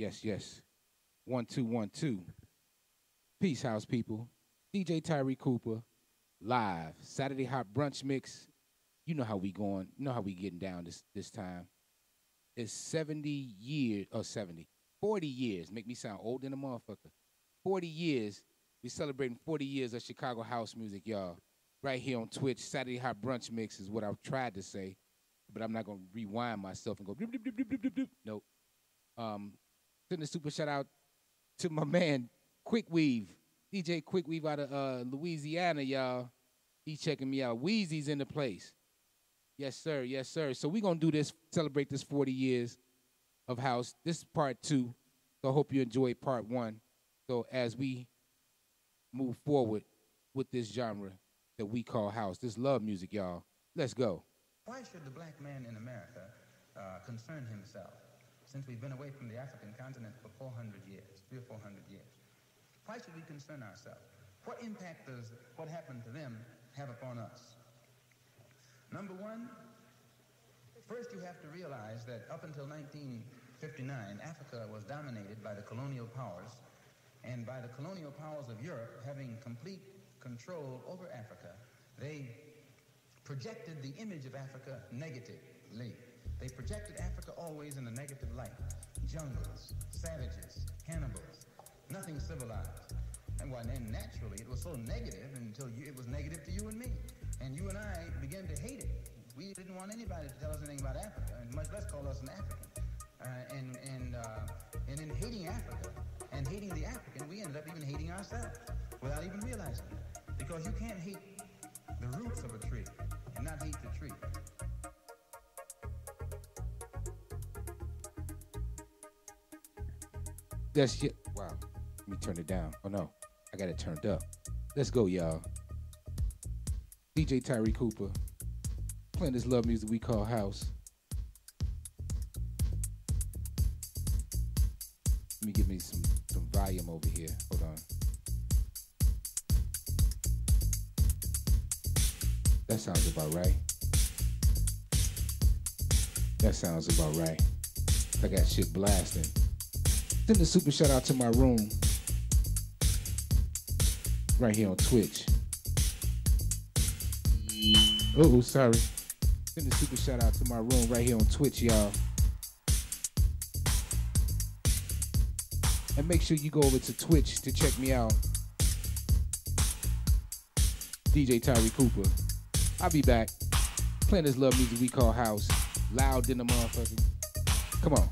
Yes, yes. 1212. Peace, house people. DJ Tyree Cooper, live. Saturday Hot Brunch Mix. You know how we going. You know how we getting down this time. It's 40 years. Make me sound old than a motherfucker. 40 years. We're celebrating 40 years of Chicago house music, y'all. Right here on Twitch. Saturday Hot Brunch Mix is what I've tried to say. But I'm not going to rewind myself and go, doop, doop, doop, doop, doop, doop, doop. Nope. Send a super shout out to my man, Quick Weave. DJ Quick Weave out of Louisiana, y'all. He's checking me out. Wheezy's in the place. Yes, sir. Yes, sir. So we're going to do this, celebrate this 40 years of house. This is part 2. So I hope you enjoyed part 1. So as we move forward with this genre that we call house, this love music, y'all. Let's go. Why should the black man in America concern himself, since we've been away from the African continent for 400 years, 300 or 400 years? Why should we concern ourselves? What impact does what happened to them have upon us? Number 1, first you have to realize that up until 1959, Africa was dominated by the colonial powers, and by the colonial powers of Europe having complete control over Africa, they projected the image of Africa negatively. They projected Africa always in a negative light. Jungles, savages, cannibals, nothing civilized. And naturally, it was so negative until it was negative to you and me. And you and I began to hate it. We didn't want anybody to tell us anything about Africa, and much less call us an African. And in hating Africa and hating the African, we ended up even hating ourselves without even realizing it. Because you can't hate the roots of a tree and not hate the tree. That's it. Wow. Let me turn it down. Oh, no. I got it turned up. Let's go, y'all. DJ Tyree Cooper playing this love music we call house. Let me give me some volume over here. Hold on. That sounds about right. That sounds about right. I got shit blasting. Send a super shout out to my room right here on Twitch. Oh, sorry. Send a super shout out to my room right here on Twitch, y'all. And make sure you go over to Twitch to check me out. DJ Tyree Cooper. I'll be back. Playing this love music we call house. Loud than a motherfucker. Come on.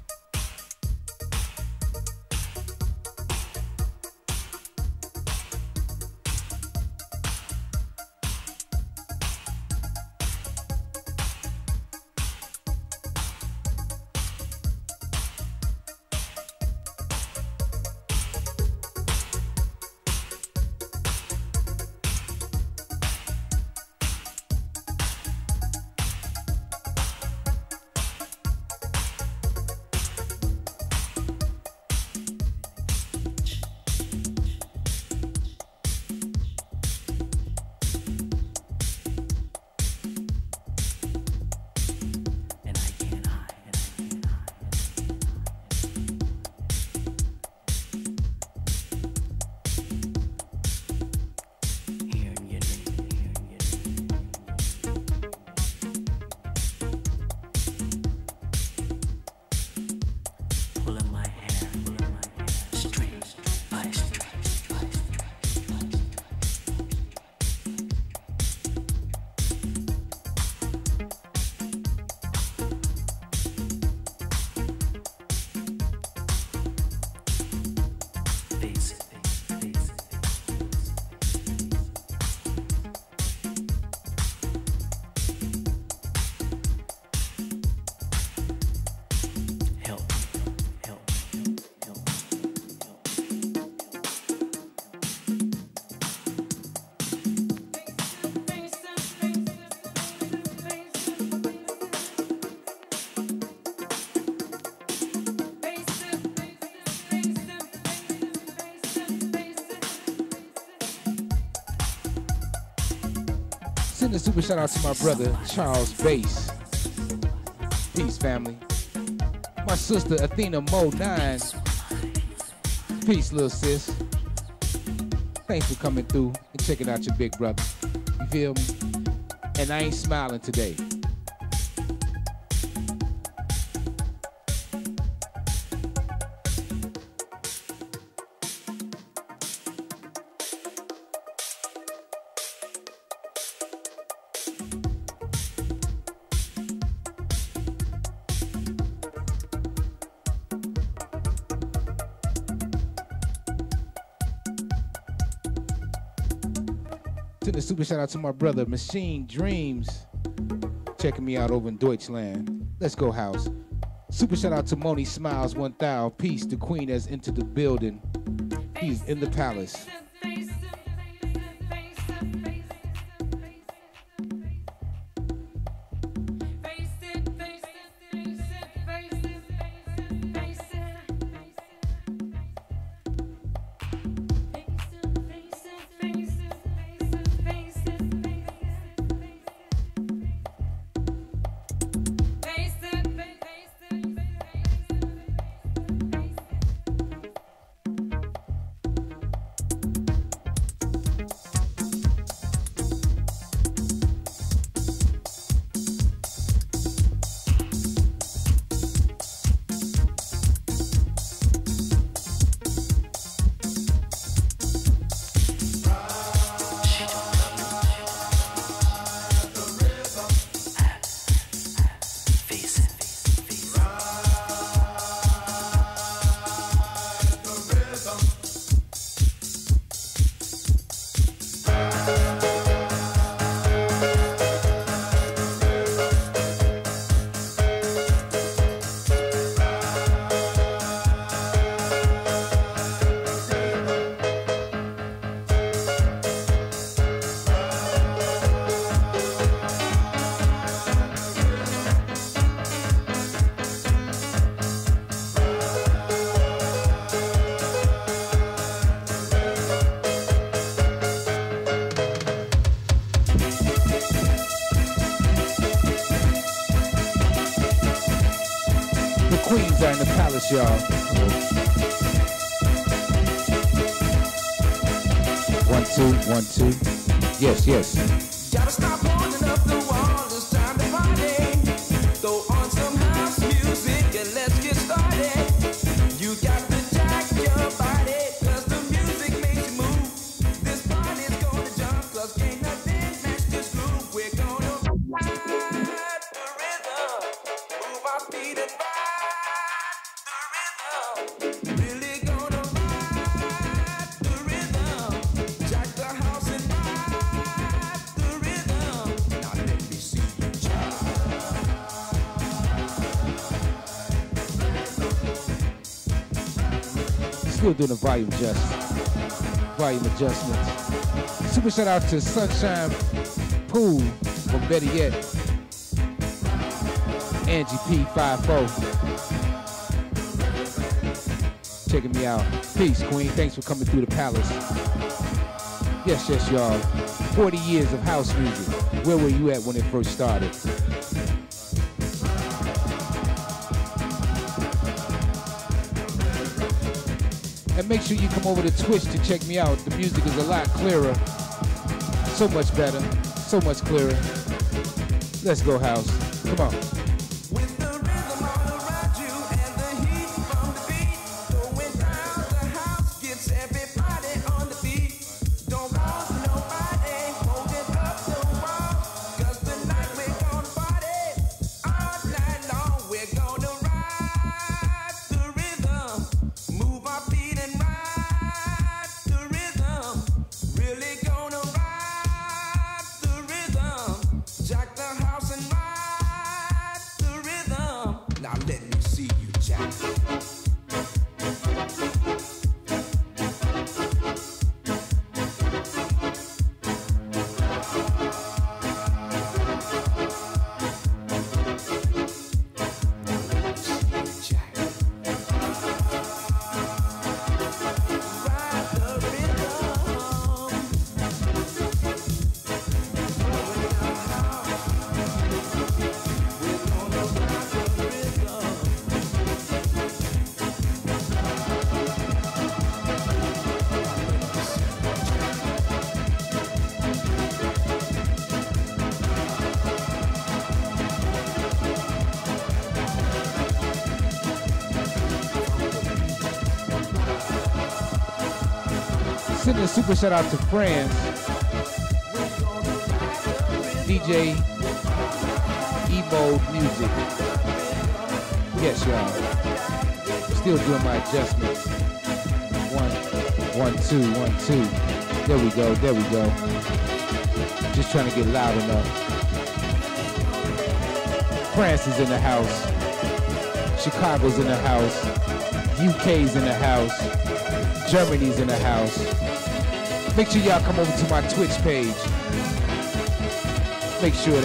Send a super shout out to my brother, Charles Bass. Peace, family. My sister, Athena Moe Nines. Peace, little sis. Thanks for coming through and checking out your big brother. You feel me? And I ain't smiling today. Super shout out to my brother Machine Dreams, checking me out over in Deutschland. Let's go house. Super shout out to Moni Smiles 1000. Peace, the queen has entered the building. He's in the palace. Y'all. 1, 2, 1, 2. Yes, yes. Gotta stop holding up the wall. It's time to party. Throw on some house music and let's get started. You got to jack your body, 'cause the music makes you move. This body's gonna jump, 'cause ain't nothing match this groove. We're gonna ride the rhythm, move our feet and ride. Still doing the volume adjustments. Super shout out to Sunshine Pool from Better Yet. Angie P54. Checking me out. Peace, queen. Thanks for coming through the palace. Yes, yes, y'all. 40 years of house music. Where were you at when it first started? And make sure you come over to Twitch to check me out. The music is a lot clearer. So much better. So much clearer. Let's go, house. Come on. With the rhythm all around you and the heat from the beat, going down the house gets everybody on the beat. Don't lose nobody, holding up the wall, 'cause tonight we're gonna party all night long. We're gonna ride the rhythm, move our feet. sending a super shout out to friends, DJ Evo Music. Yes, y'all. Still doing my adjustments. One, two. There we go. Just trying to get loud enough. France is in the house. Chicago's in the house. UK's in the house. Germany's in the house. Make sure y'all come over to my Twitch page. Make sure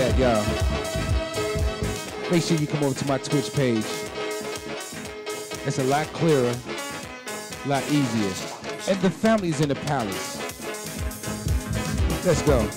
you come over to my Twitch page. It's a lot clearer, a lot easier. And the family's in the palace. Let's go.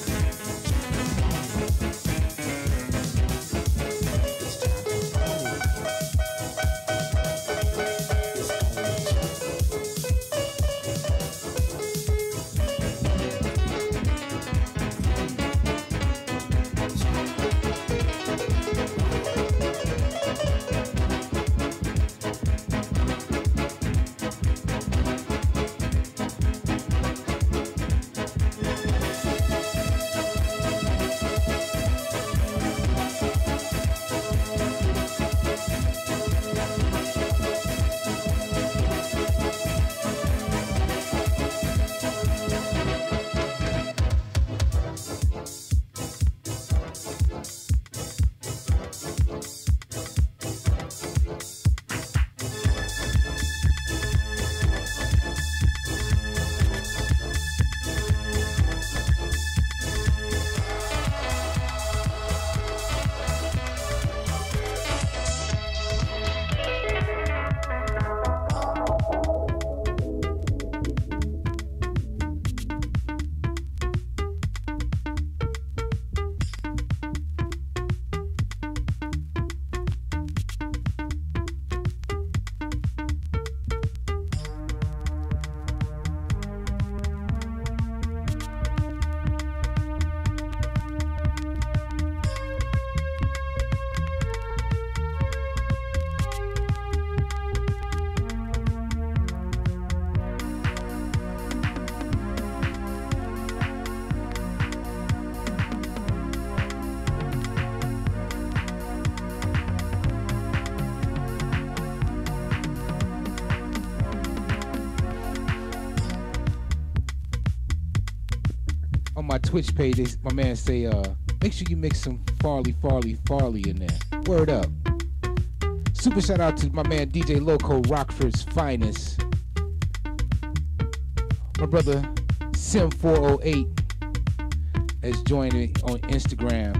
Twitch page, my man say, make sure you mix some Farley in there. Word up. Super shout out to my man DJ Loco, Rockford's finest. My brother Sim408 has joined me on Instagram.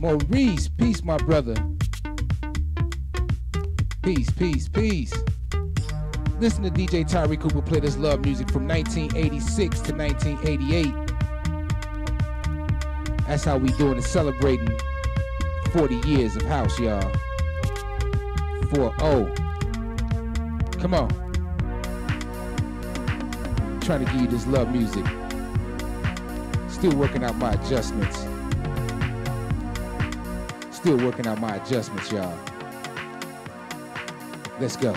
Maurice, peace, my brother. Peace. Listen to DJ Tyree Cooper play this love music from 1986 to 1988. That's how we doing it, celebrating 40 years of house, y'all. 4-0. Come on. I'm trying to give you this love music. Still working out my adjustments. Y'all. Let's go.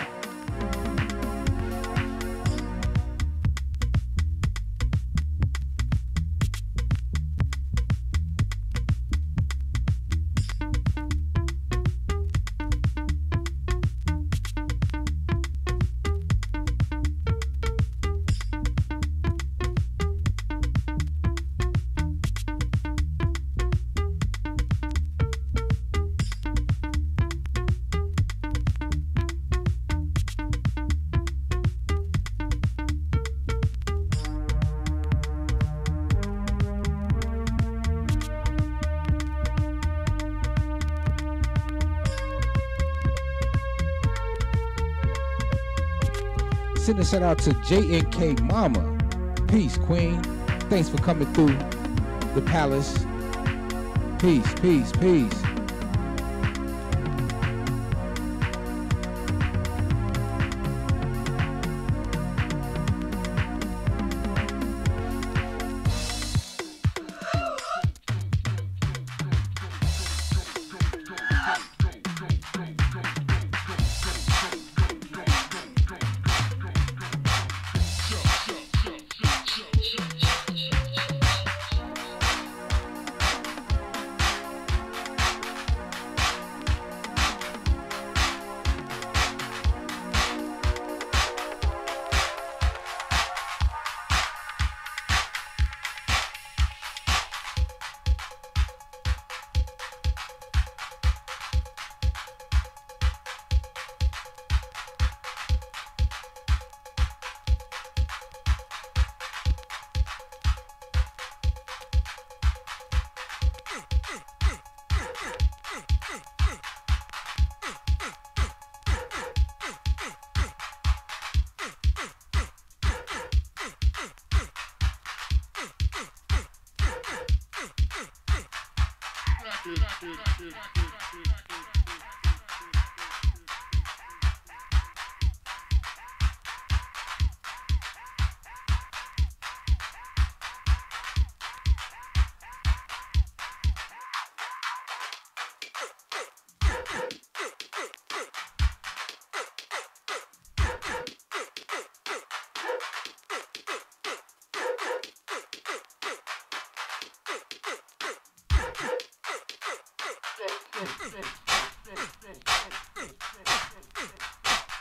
Send a shout out to JNK Mama. Peace, Queen. Thanks for coming through the palace. Peace.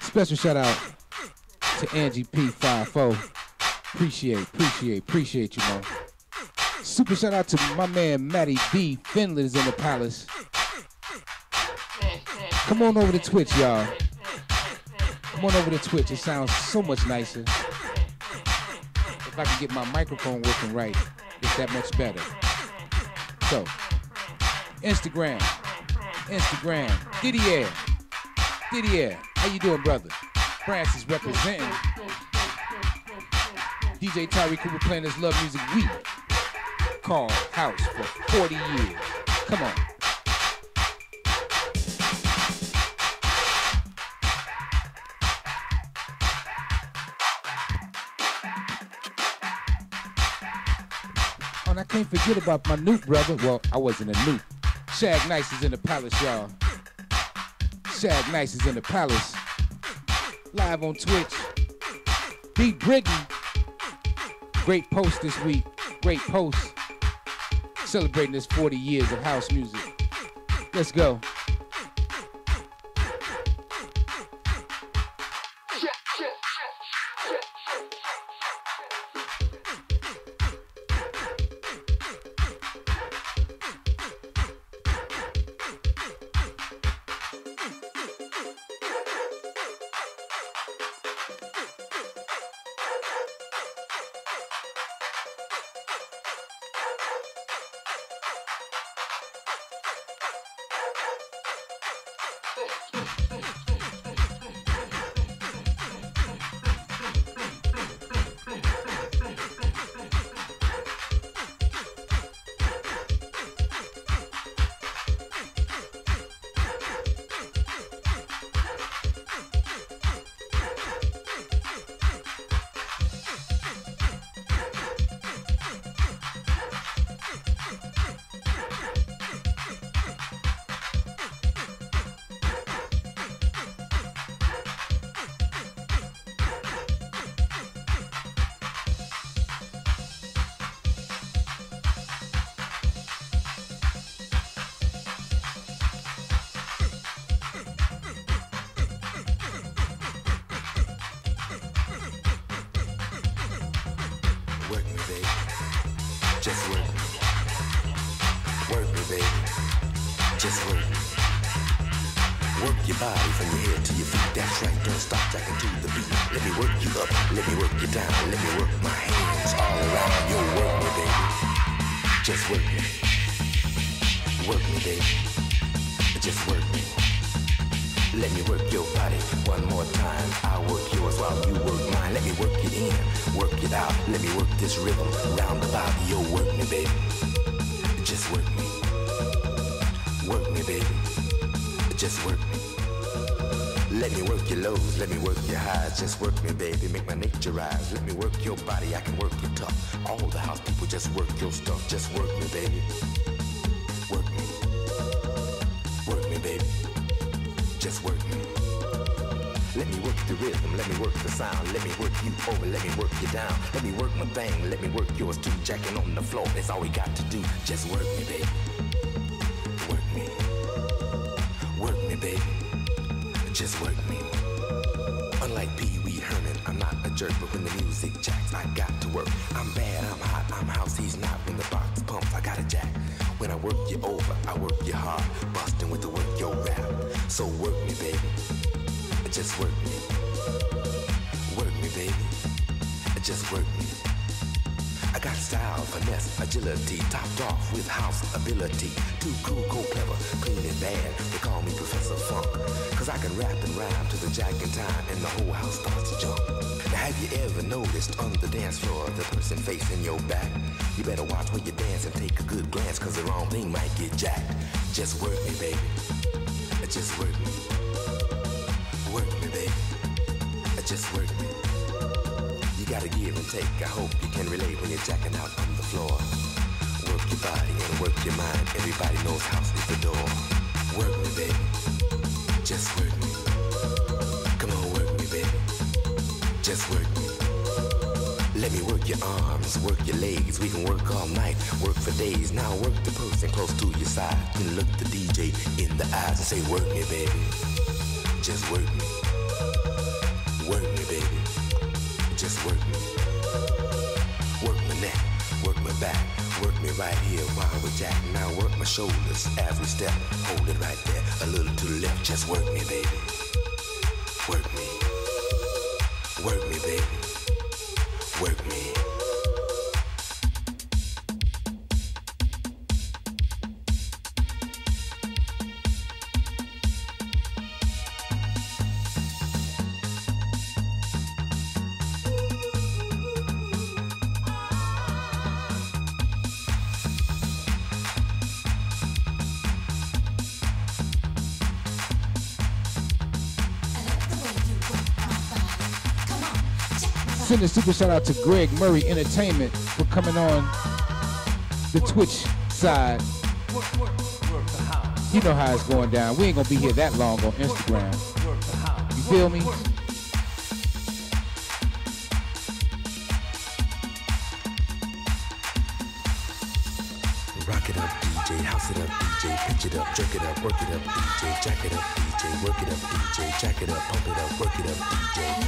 Special shout out to Angie P54. Appreciate you, man. Super shout out to my man Maddie B. Finland is in the palace. Come on over to Twitch, y'all. Come on over to Twitch. It sounds so much nicer. If I can get my microphone working right, it's that much better. So, Instagram. Didier. How you doing, brother? France is representing. DJ Tyree Cooper playing his love music week. Called House for 40 years. Come on. Oh, and I can't forget about my new brother. Well, I wasn't a new. Shag Nice is in the palace, y'all. Shag Nice is in the palace, live on Twitch. Be Bricky, great post this week, great post, celebrating this 40 years of house music. Let's go. Just work me, baby, make my nature rise. Let me work your body, I can work your talk. All the house people just work your stuff. Just work me, baby. Work me, baby. Just work me. Let me work the rhythm, let me work the sound. Let me work you over, let me work you down. Let me work my thing, let me work yours too. Jacking on the floor, that's all we got to do. Just work me, baby. Work me. Work me, baby. Just work me. Unlike Pee-wee Herman, I'm not a jerk, but when the music jacks, I got to work. I'm bad, I'm hot, I'm house, he's not. When the box pumps, I got a jack. When I work you over, I work you hard, busting with the work, yo rap. So work me, baby, just work me. Work me, baby, just work me. I got style, finesse, agility, topped off with house ability. Too cool, cold, clever, clean and bad. They call me Professor Funk, cause I can rap and rhyme to the jack and time, and the whole house starts to jump. Now have you ever noticed on the dance floor the person facing your back? You better watch where you dance and take a good glance, cause the wrong thing might get jacked. Just work me, baby. Just work me. Work me, baby. Just work me. You gotta give and take. I hope you can relate when you're jacking out on the floor. Work your body and work your mind. Everybody knows house is the door. Work me, baby. Just work me. Come on, work me, baby. Just work me. Let me work your arms, work your legs. We can work all night, work for days. Now work the person close to your side. Then look the DJ in the eyes and say, work me, baby. Just work me. Work me, baby. Just work me. Work my neck, work my back. Work me right here while we're jacking. Now work my shoulders, every step. Hold it right there, a little to the left. Just work me, baby. Work me. Work me, baby. Work me. Send a super shout out to Greg Murray Entertainment for coming on the Twitch side. You know how it's going down. We ain't gonna be here that long on Instagram. You feel me? Rock it up, DJ. House it up, DJ. Pitch it up, jerk it up, work it up, DJ. Jack it up, DJ. Work it up, DJ. Jack it up, pump it up, work it up, DJ.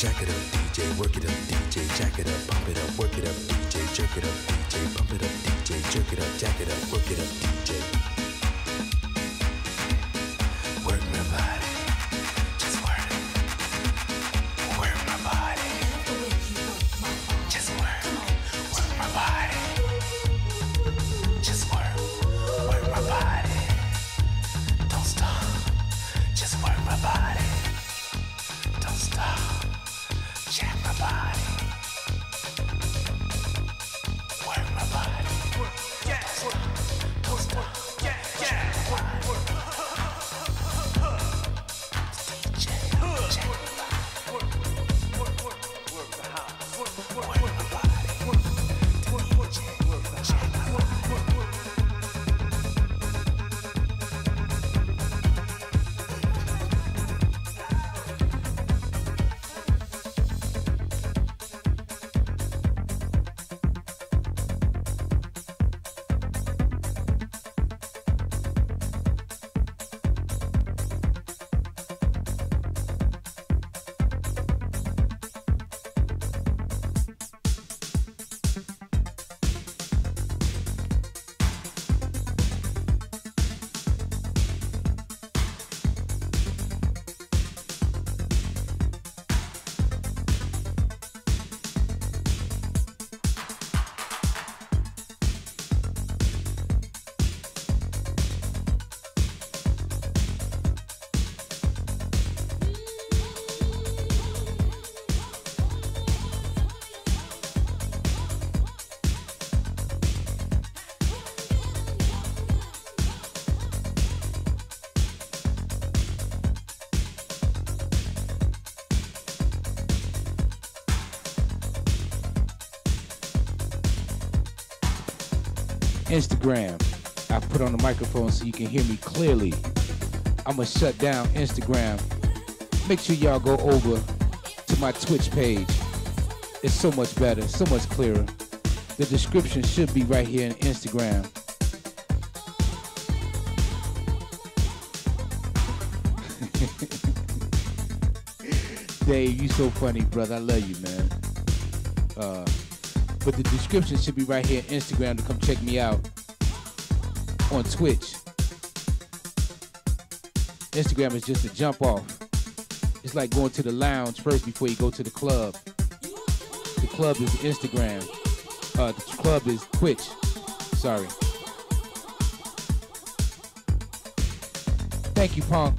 Jack it up, DJ, work it up, DJ, jack it up, pump it up, work it up, DJ, jerk it up, DJ, pump it up, DJ, jerk it up, jack it up, work it up, DJ. Instagram. I put on the microphone so you can hear me clearly. I'm gonna shut down Instagram. Make sure y'all go over to my Twitch page. It's so much better, so much clearer. The description should be right here in Instagram. Dave, you so funny, brother. I love you, man. But the description should be right here on Instagram to come check me out on Twitch. Instagram is just a jump off. It's like going to the lounge first before you go to the club. The club is Instagram. The club is Twitch. Sorry. Thank you, Punk.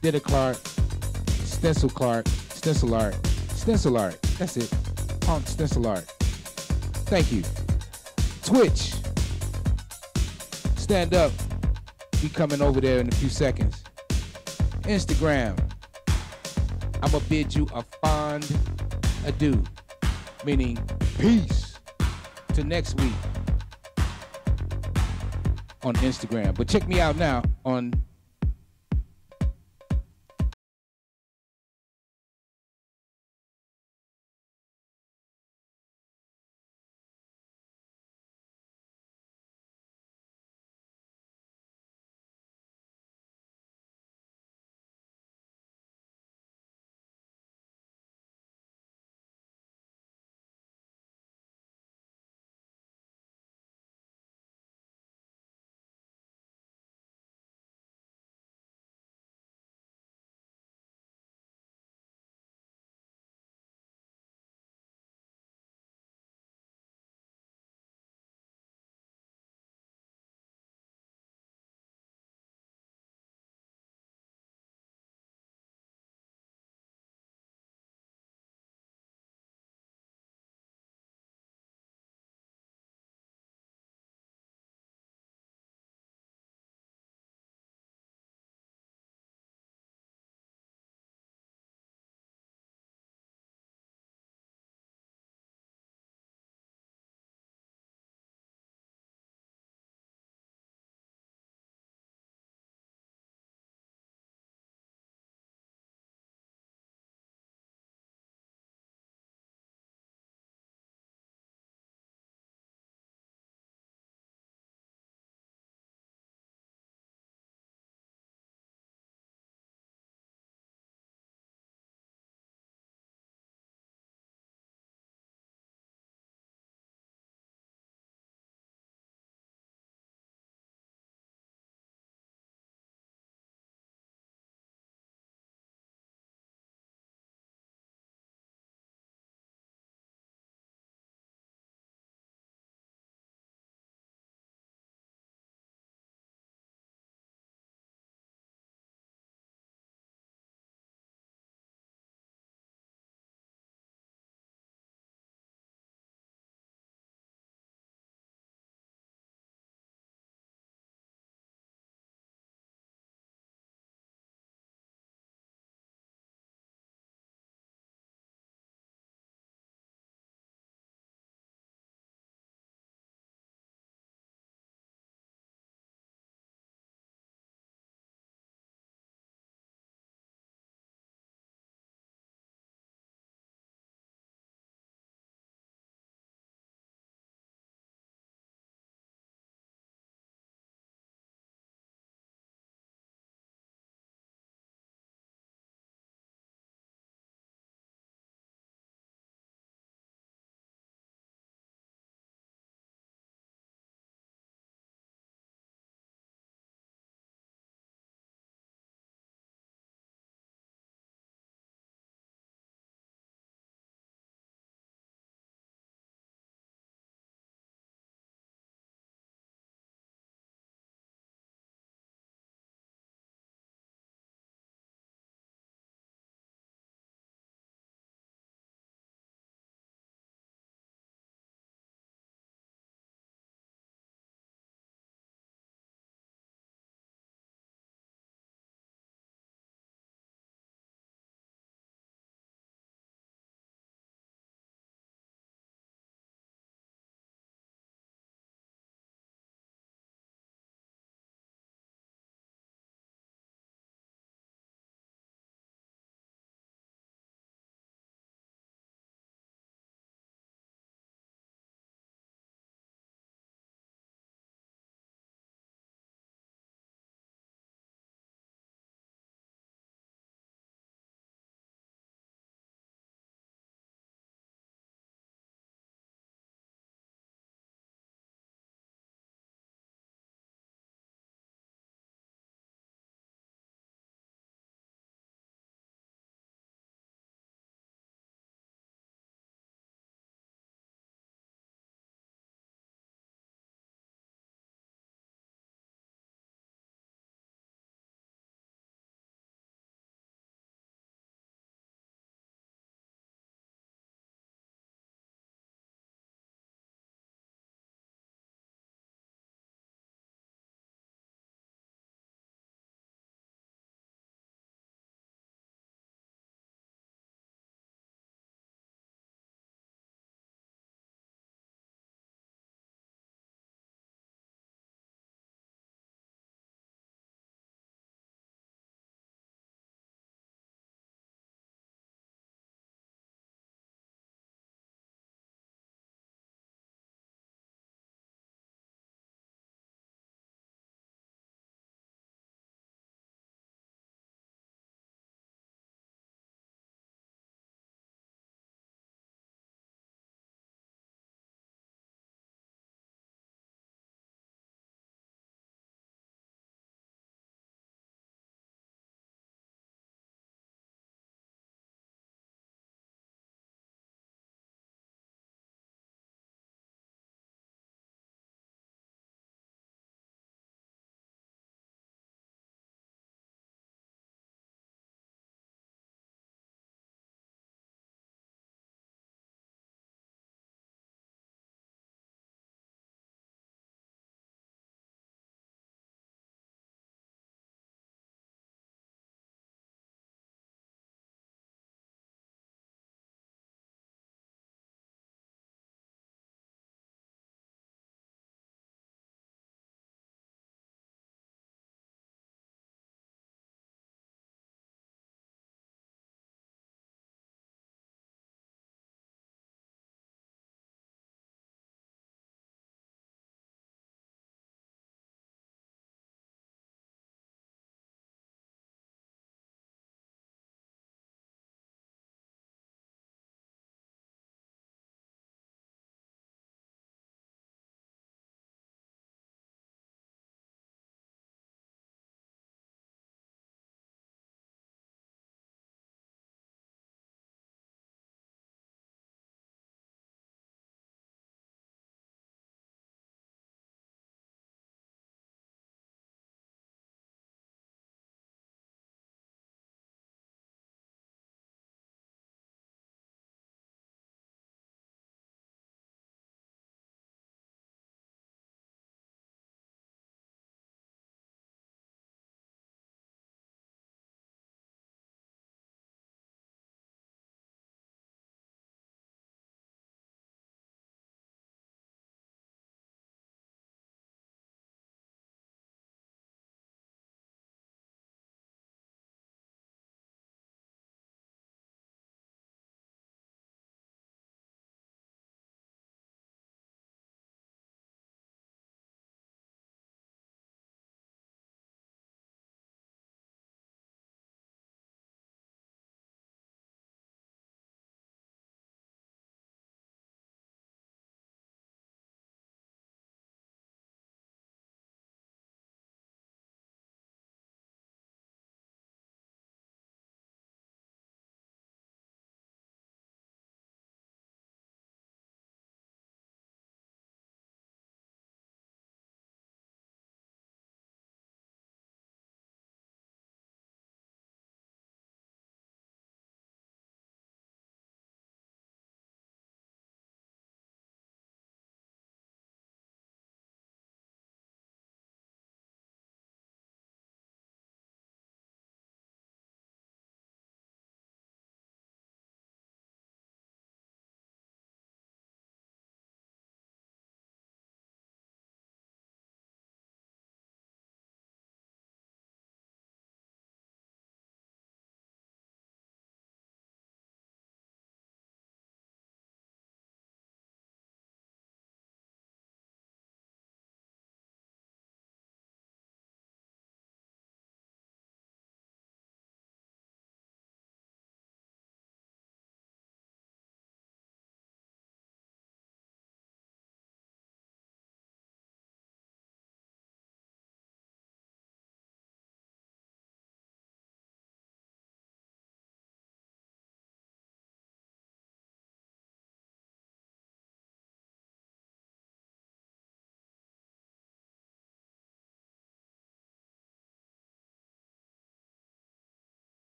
Didier Clark. Stencil Clark. Stencil Art. Stencil Art. That's it. Punk Stencil Art. Thank you. Twitch. Stand up. Be coming over there in a few seconds. Instagram. I'ma bid you a fond adieu, meaning peace, to next week on Instagram. But check me out now on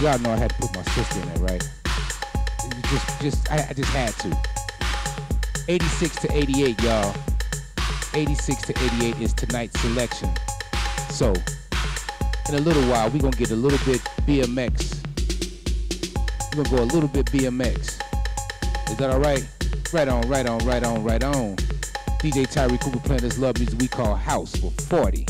y'all know I had to put my sister in there, right? I just had to. 86 to 88, y'all. 86 to 88 is tonight's selection. So, in a little while, we're gonna get a little bit BMX. We're gonna go a little bit BMX. Is that all right? Right on, right on, right on, right on. DJ Tyree Cooper playing this love music we call House for 40.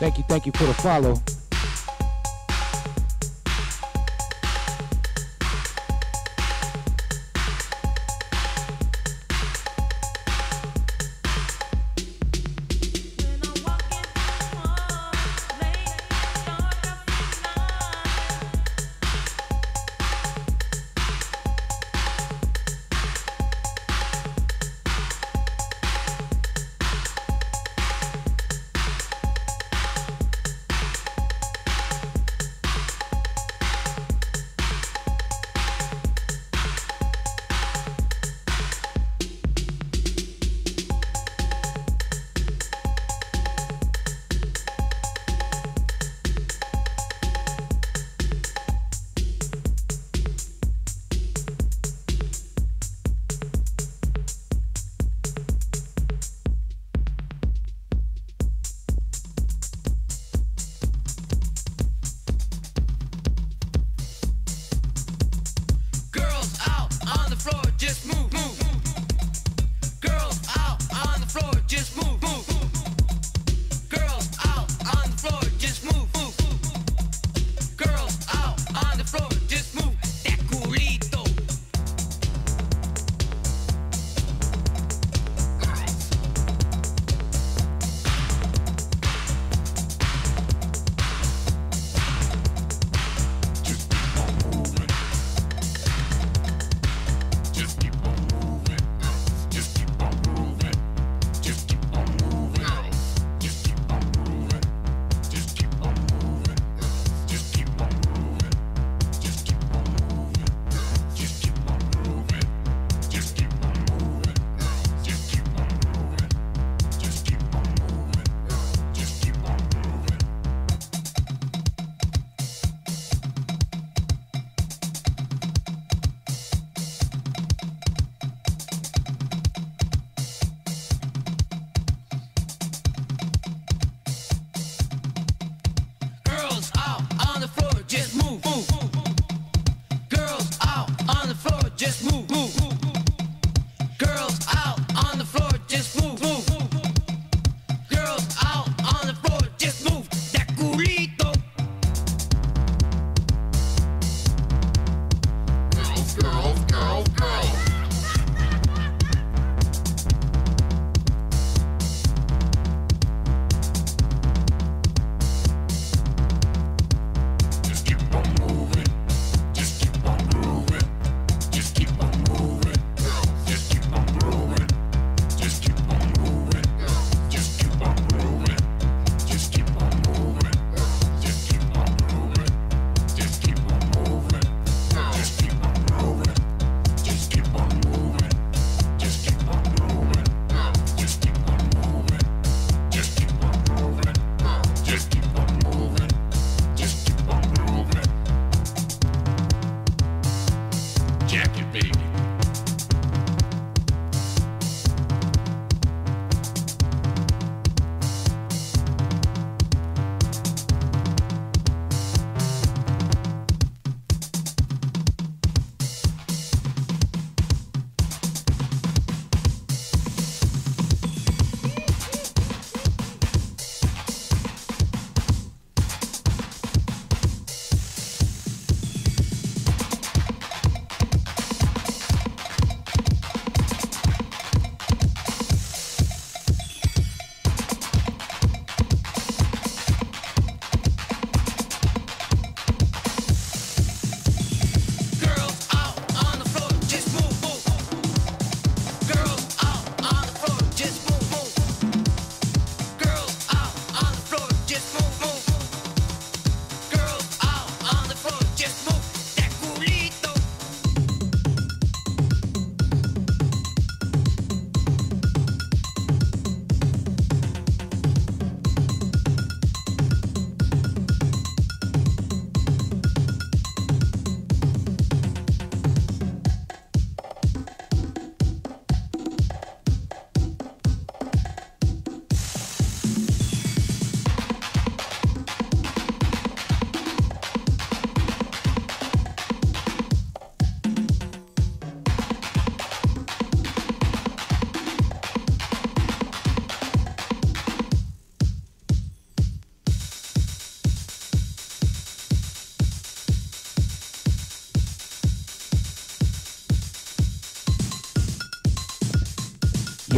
Thank you for the follow.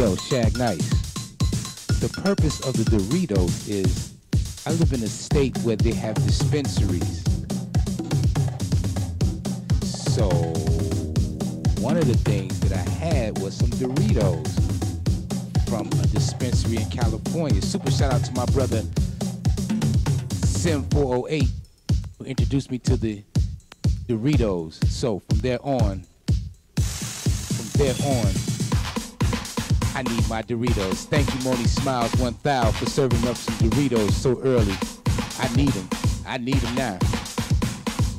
Yo, Shag Nice. The purpose of the Dorito is I live in a state where they have dispensaries. So one of the things that I had was some Doritos from a dispensary in California. Super shout out to my brother Sim408 who introduced me to the Doritos. So from there on, I need my Doritos. Thank you, Moni Smiles 1000 for serving up some Doritos so early. I need them now.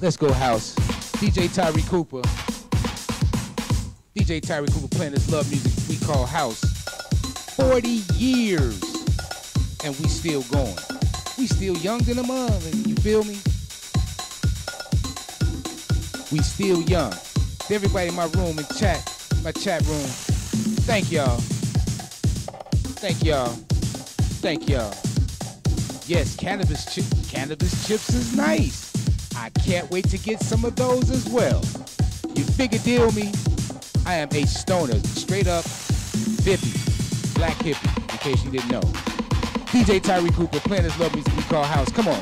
Let's go house. DJ Tyree Cooper playing this love music we call house. 40 years and we still going. We still young in the mother, you feel me? We still young. To everybody in my room and my chat room, thank y'all. Thank y'all. Thank y'all. Yes, cannabis chips is nice. I can't wait to get some of those as well. You figure deal me? I am a stoner, straight up hippie, black hippie, in case you didn't know. DJ Tyree Cooper playing his love music we call house. Come on.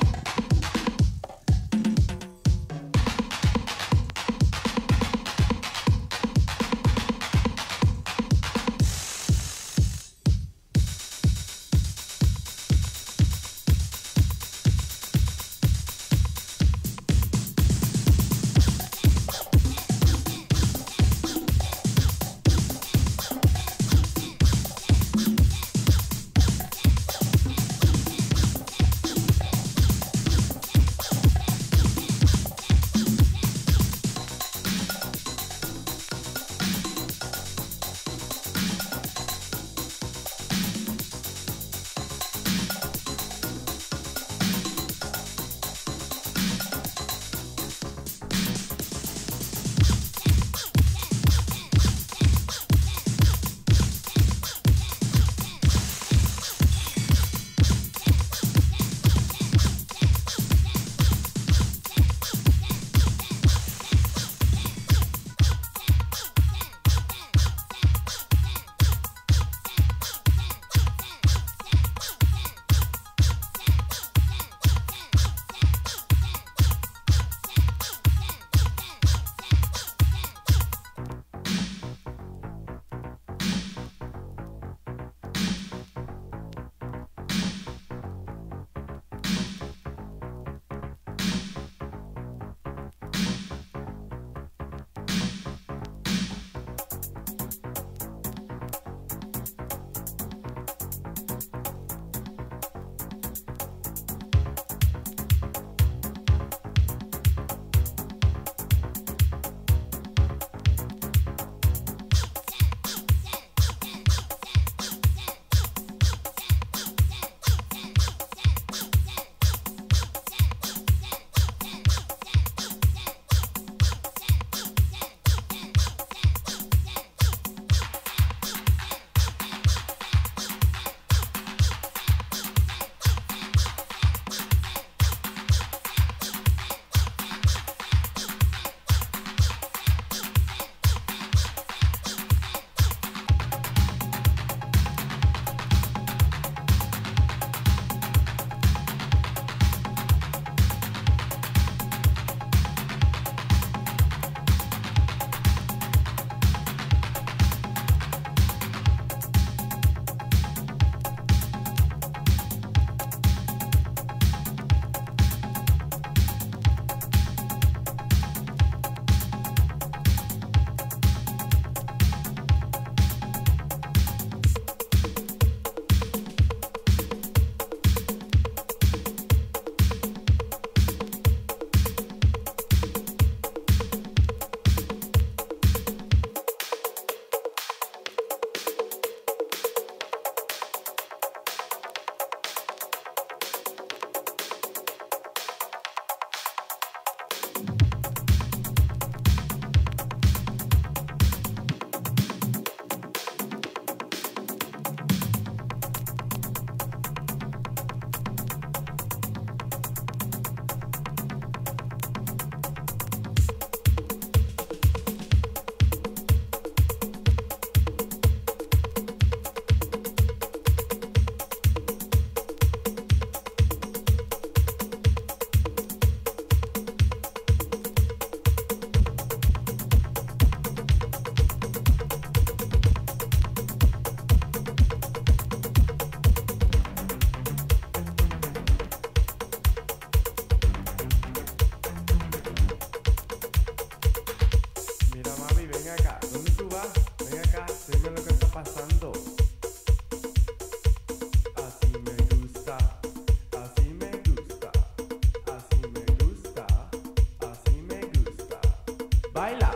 baila.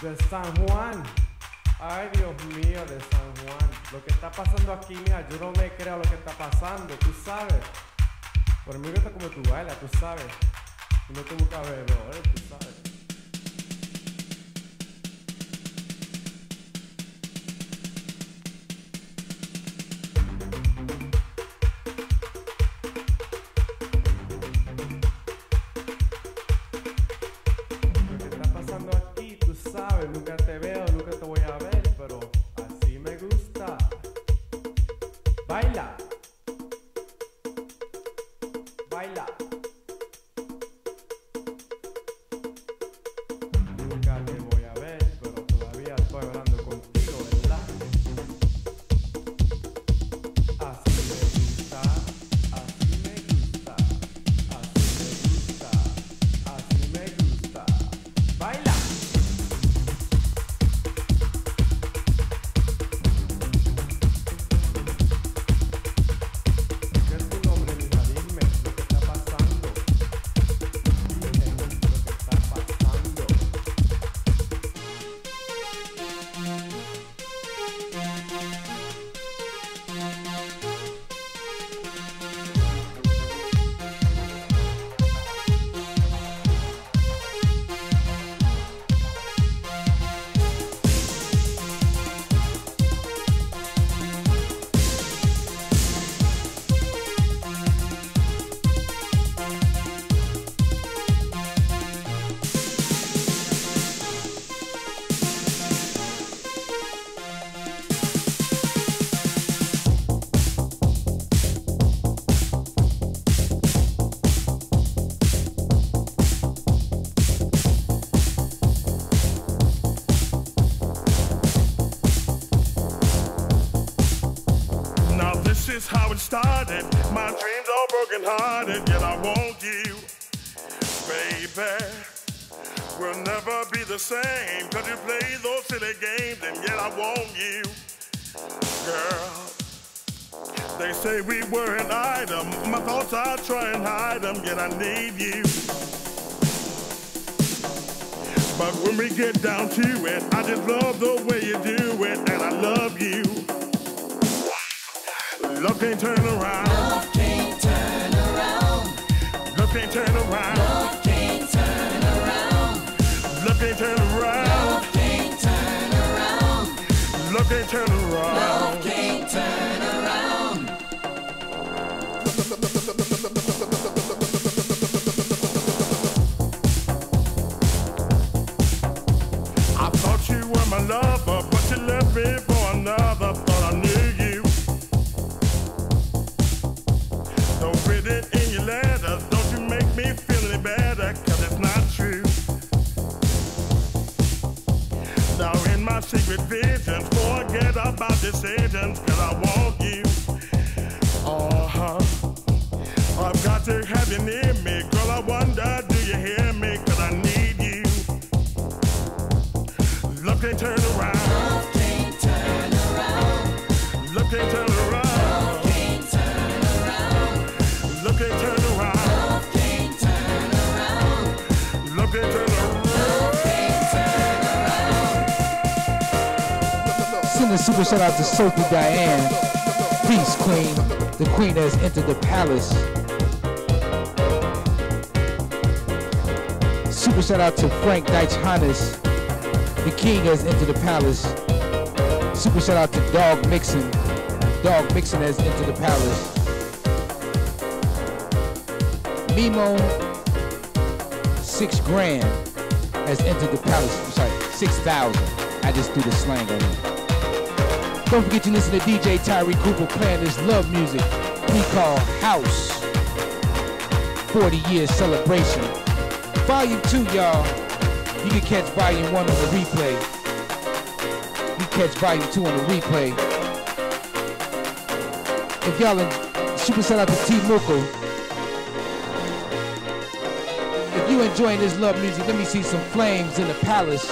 De San Juan, ay Dios mío, de San Juan. Lo que está pasando aquí, mira, yo no me creo lo que está pasando, tú sabes. Por mí gusta como tú bailas, tú sabes. Y no te buscas bebedores, tú sabes. Started. My dreams are broken hearted, yet I want you, baby. We'll never be the same, cause you play those silly games, and yet I want you, girl. They say we were an item, my thoughts I try and hide them, yet I need you. But when we get down to it, I just love the way you do it, and I love you. Love can't turn around. Love can't turn around. Love can't turn around. Love can't turn around. Love can't turn around. Love can't turn around. Love can't turn around. Love can't turn around. I thought you were my lover, but you left me for another. Thought I knew you. Written in your letters, don't you make me feel any better, cause it's not true. Now in my secret visions, forget about decisions, cause I want you. Uh-huh. I've got to have you near me, girl, I wonder do you hear me, cause I need you. Love can't turn around. Love can't turn around. Love can't turn around. Love can't turn around. Love can't turn around. Love can't turn around. Love can't turn around. Send a super shout out to Sophie Diane, Peace Queen, the queen that has entered the palace. Super shout out to Frank Deichhannes, the king has entered the palace. Super shout out to Dog Mixon. Dog Mixon has entered the palace. Limo, $6,000 has entered the palace. I'm sorry, 6,000. I just threw the slang on you. Don't forget to listen to DJ Tyree Cooper playing this love music we call House. 40-year celebration. Volume 2, y'all. You can catch Volume 1 on the replay. You catch Volume 2 on the replay. If y'all super shout out to T Mooko. If you enjoying this love music, let me see some flames in the palace.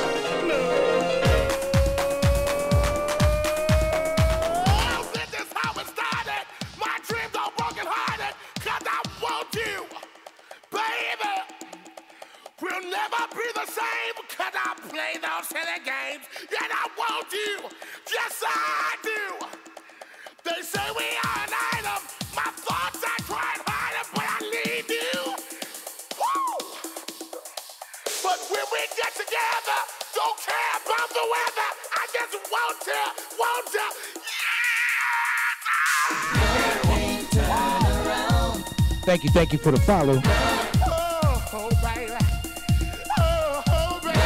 Thank you for the follow. Oh, baby. Oh, baby.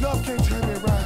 Nothing turn around.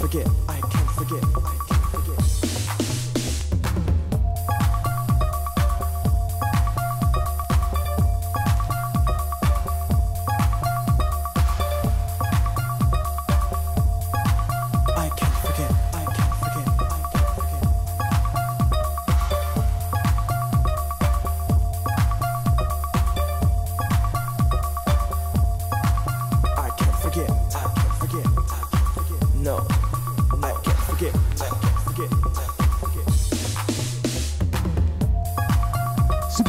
forget, I can't forget, I can't forget.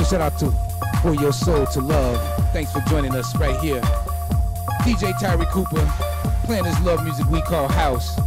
Shout out to For Your Soul to Love. Thanks for joining us right here. DJ Tyree Cooper playing his love music we call house.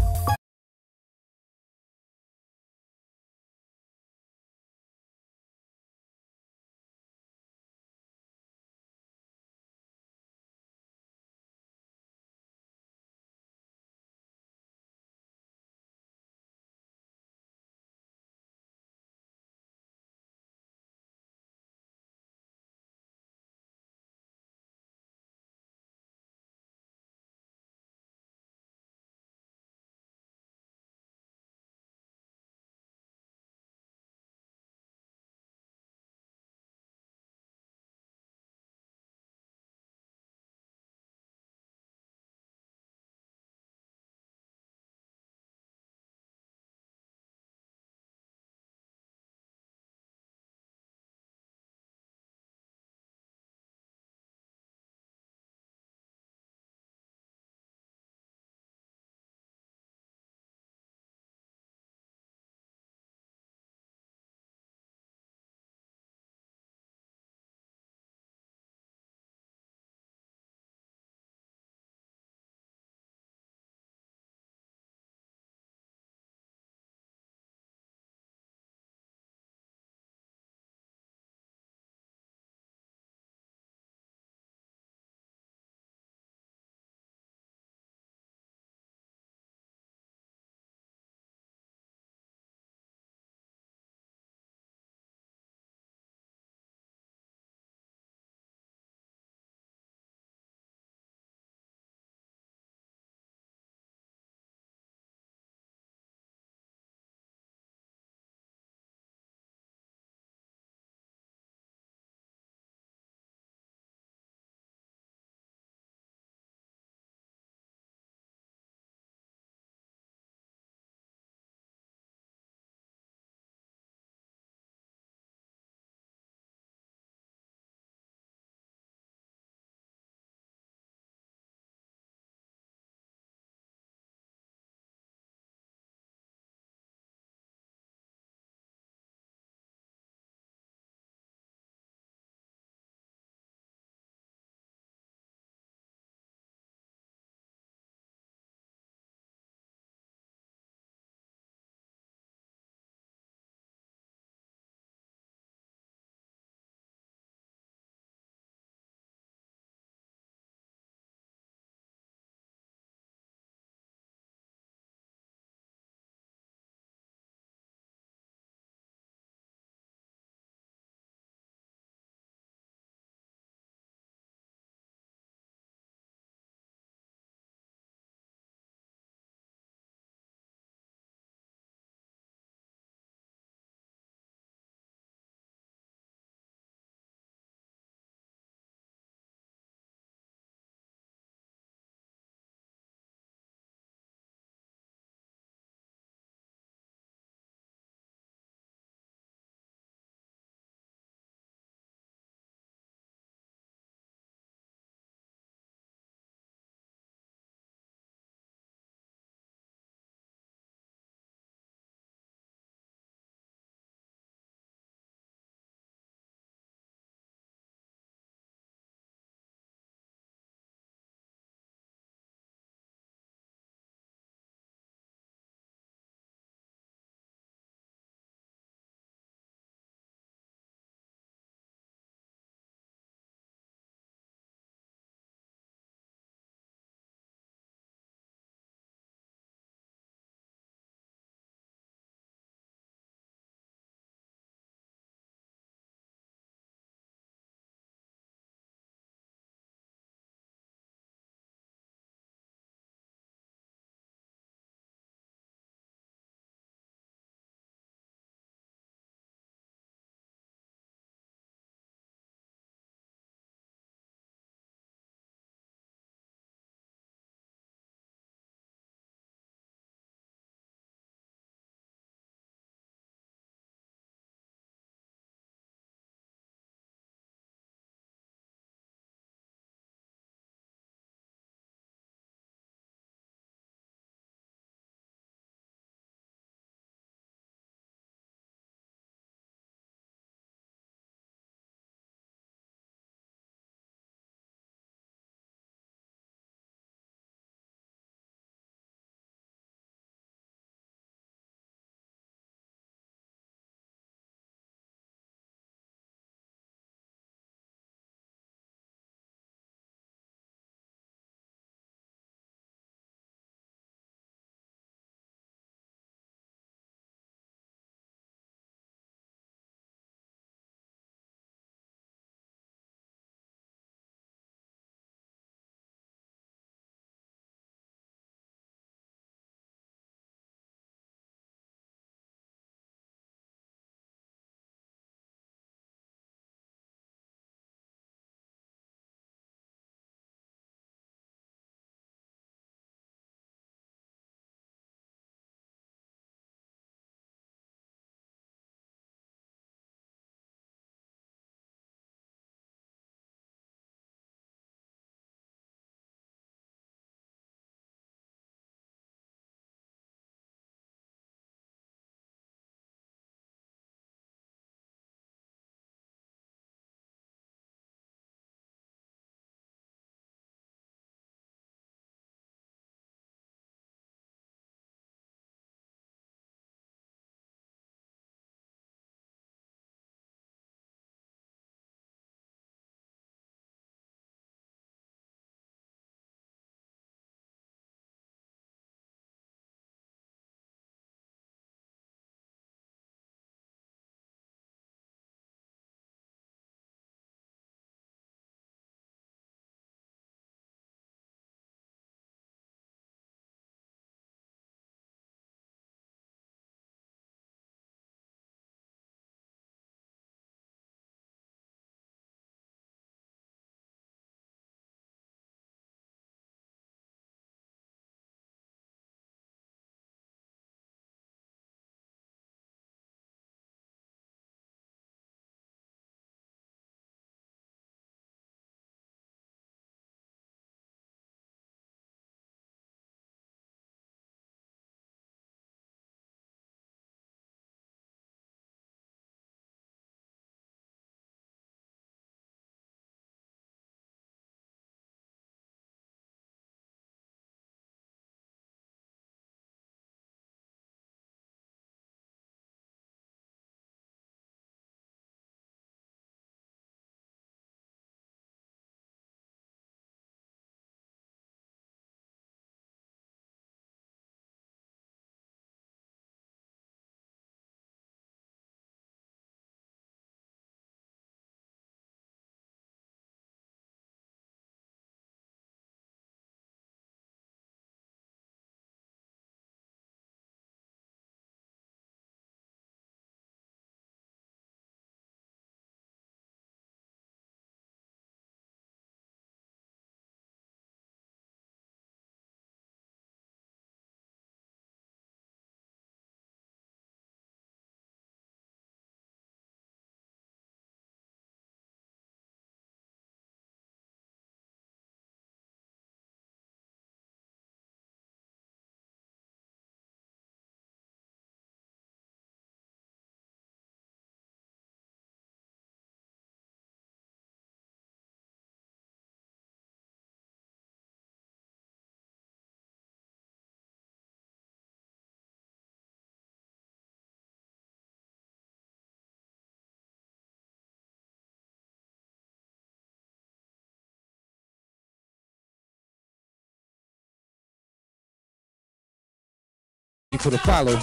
you for the follow.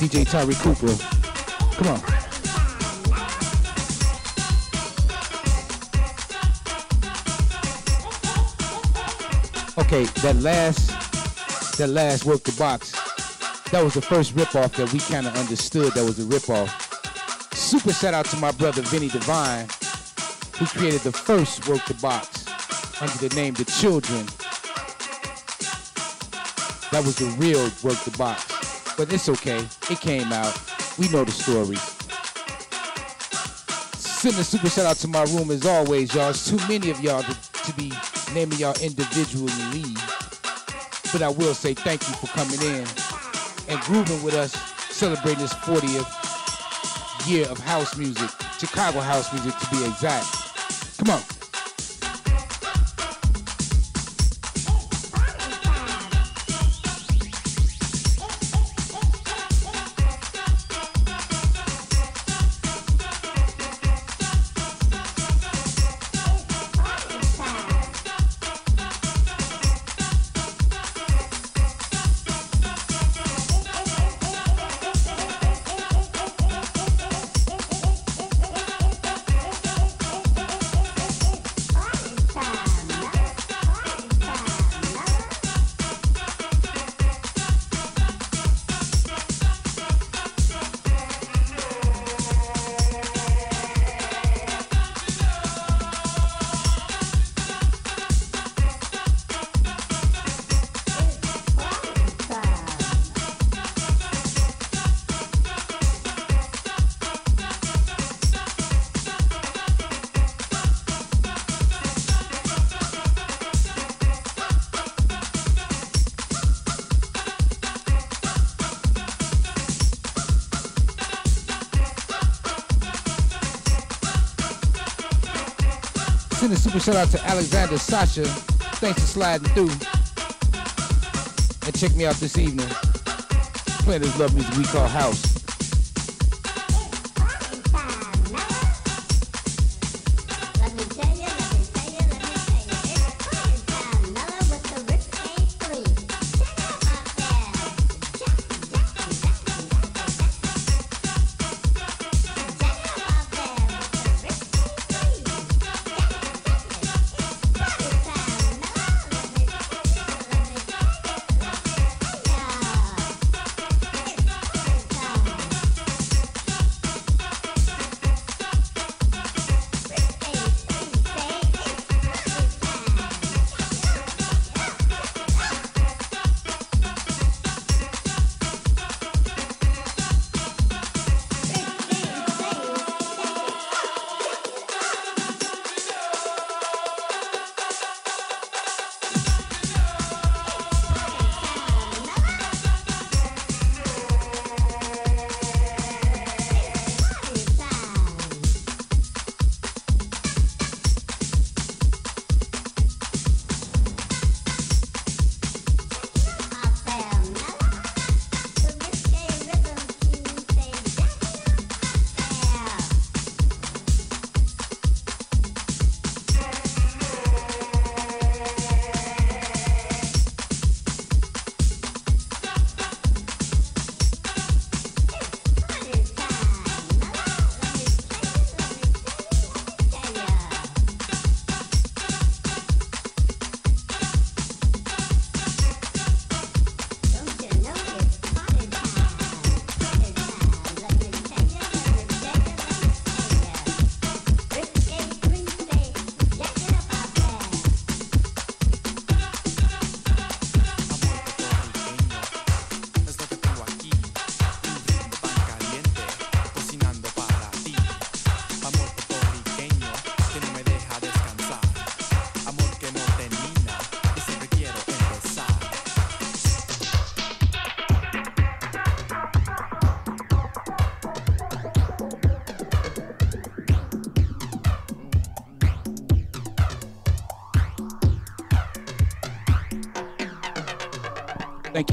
DJ Tyree Cooper. Come on. Okay, that last work the box, that was the first ripoff that we kind of understood that was a ripoff. Super shout out to my brother Vinny Divine, who created the first work the box under the name The Children. That was the real work the box, but it's okay. It came out. We know the story. Sending a super shout out to my room as always, y'all. It's too many of y'all to be naming y'all individually, but I will say thank you for coming in and grooving with us, celebrating this 40th year of house music, Chicago house music to be exact. Come on. Super shout out to Alexander Sasha. Thanks for sliding through. And check me out this evening. Playing this love music we call house.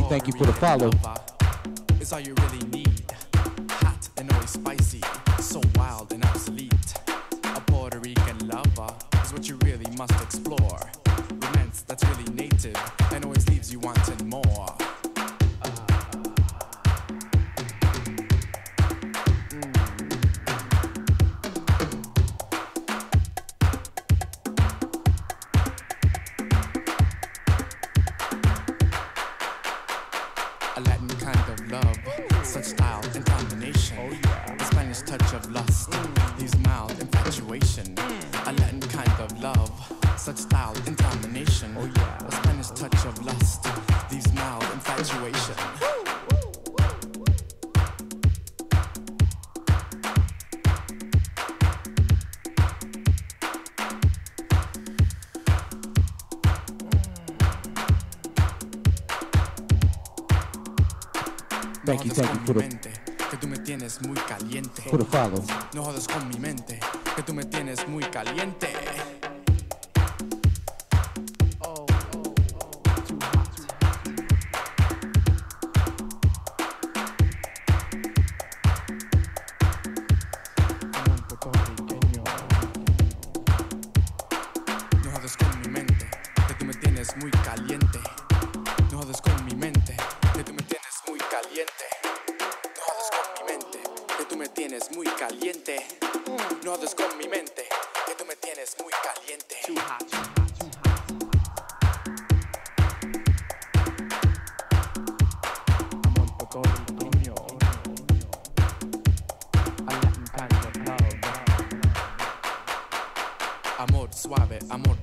Thank you for the follow. It's all you really need. Hot and always spicy. So wild and obsolete. A Puerto Rican lover is what you really must explore. Romance that's really native and always leaves you wanting more. a Latin kind of love, such style and combination, a Spanish touch of lust, his mild infatuation, a Latin kind of love, such style and domination. Oh yeah, a Spanish touch of lust, these mild infatuation. Thank you for the... Que tú me tienes muy caliente. For the follow. No jodas con mi mente. Que tú me tienes muy caliente.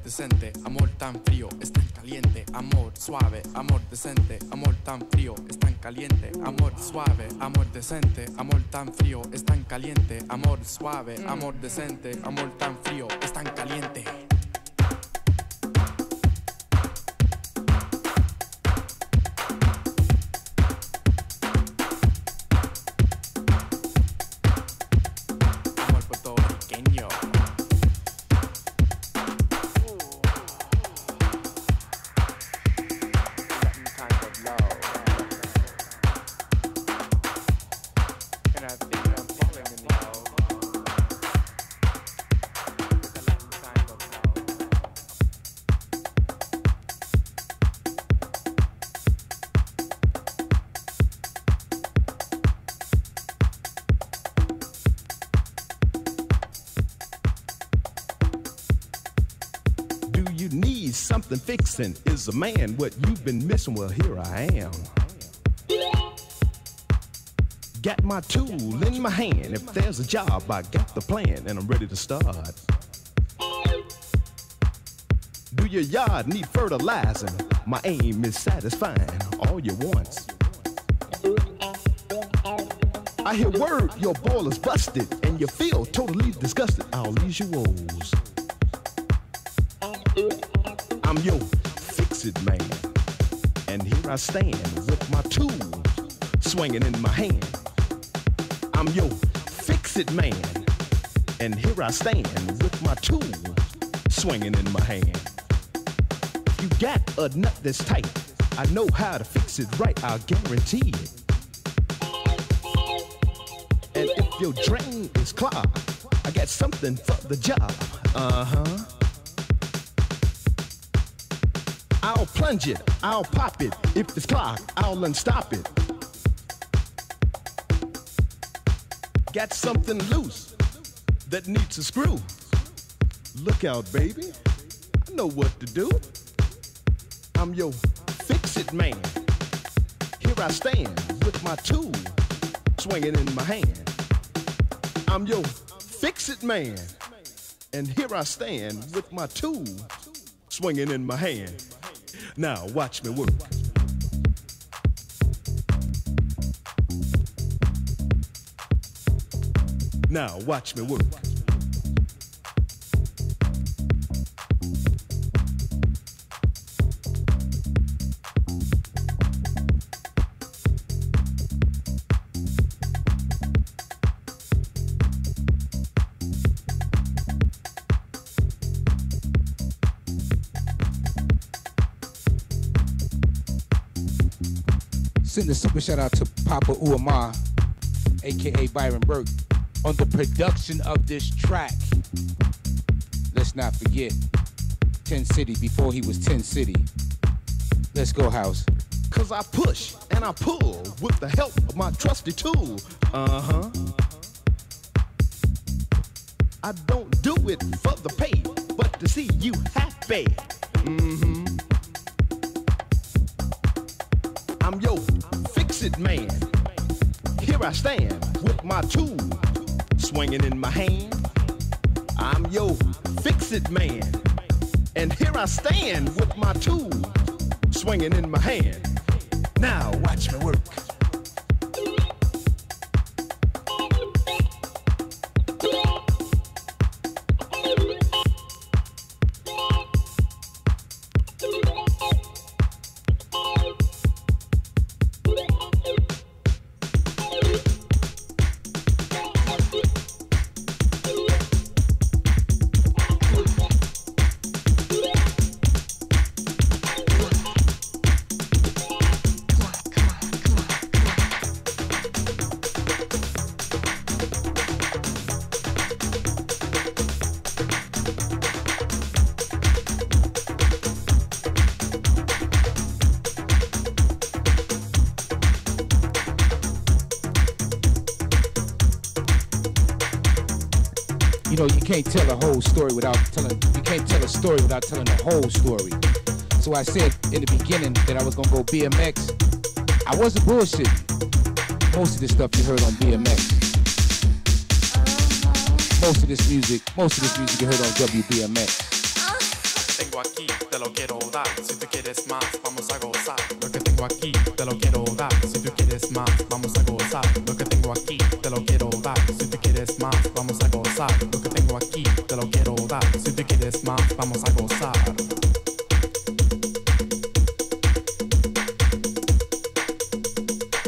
Decente, amor tan frío, es tan caliente, amor suave, amor decente, amor tan frío, es tan caliente. Fixin' is a man, what you've been missing, well here I am. Got my tool in my hand, if there's a job I got the plan and I'm ready to start. Do your yard need fertilizing? My aim is satisfying all your wants. I hear word your boiler's busted and you feel totally disgusted, I'll leave you woes. I'm your fix-it man, and here I stand with my tool swinging in my hand. I'm your fix-it man, and here I stand with my tool swinging in my hand. If you got a nut that's tight, I know how to fix it right, I'll guarantee it. And if your drain is clogged, I got something for the job, uh-huh. I'll plunge it, I'll pop it, if it's clogged, I'll unstop it. Got something loose that needs a screw. Look out, baby, I know what to do. I'm your fix-it man. Here I stand with my tool swinging in my hand. I'm your fix-it man. And here I stand with my tool swinging in my hand. Now watch me work. Now watch me work. Send a super shout out to Papa Uama, aka Byron Burke, on the production of this track. Let's not forget Ten City before he was Ten City. Let's go, house. Cause I push and I pull with the help of my trusty tool. Uh-huh. I don't do it for the pay, but to see you happy. Mm-hmm. I'm yo. twisted man. Here I stand with my tool swinging in my hand. I'm yo fix it man. And here I stand with my tool swinging in my hand. Now watch me work. Telling the whole story. So I said in the beginning that I was gonna go BMX. I wasn't bullshitting. Most of this stuff you heard on BMX. Most of this music you heard on WBMX. Tengo aquí, te lo quiero dar. Si tú quieres más, vamos a gozar. Lo que tengo aquí, te lo quiero dar. Si tú quieres más, vamos a gozar. Lo que tengo aquí, te lo quiero dar. Si tú quieres más, vamos a gozar. Lo que tengo aquí, te lo quiero dar. Si tú quieres más, vamos a gozar. Lo que tengo aquí, te lo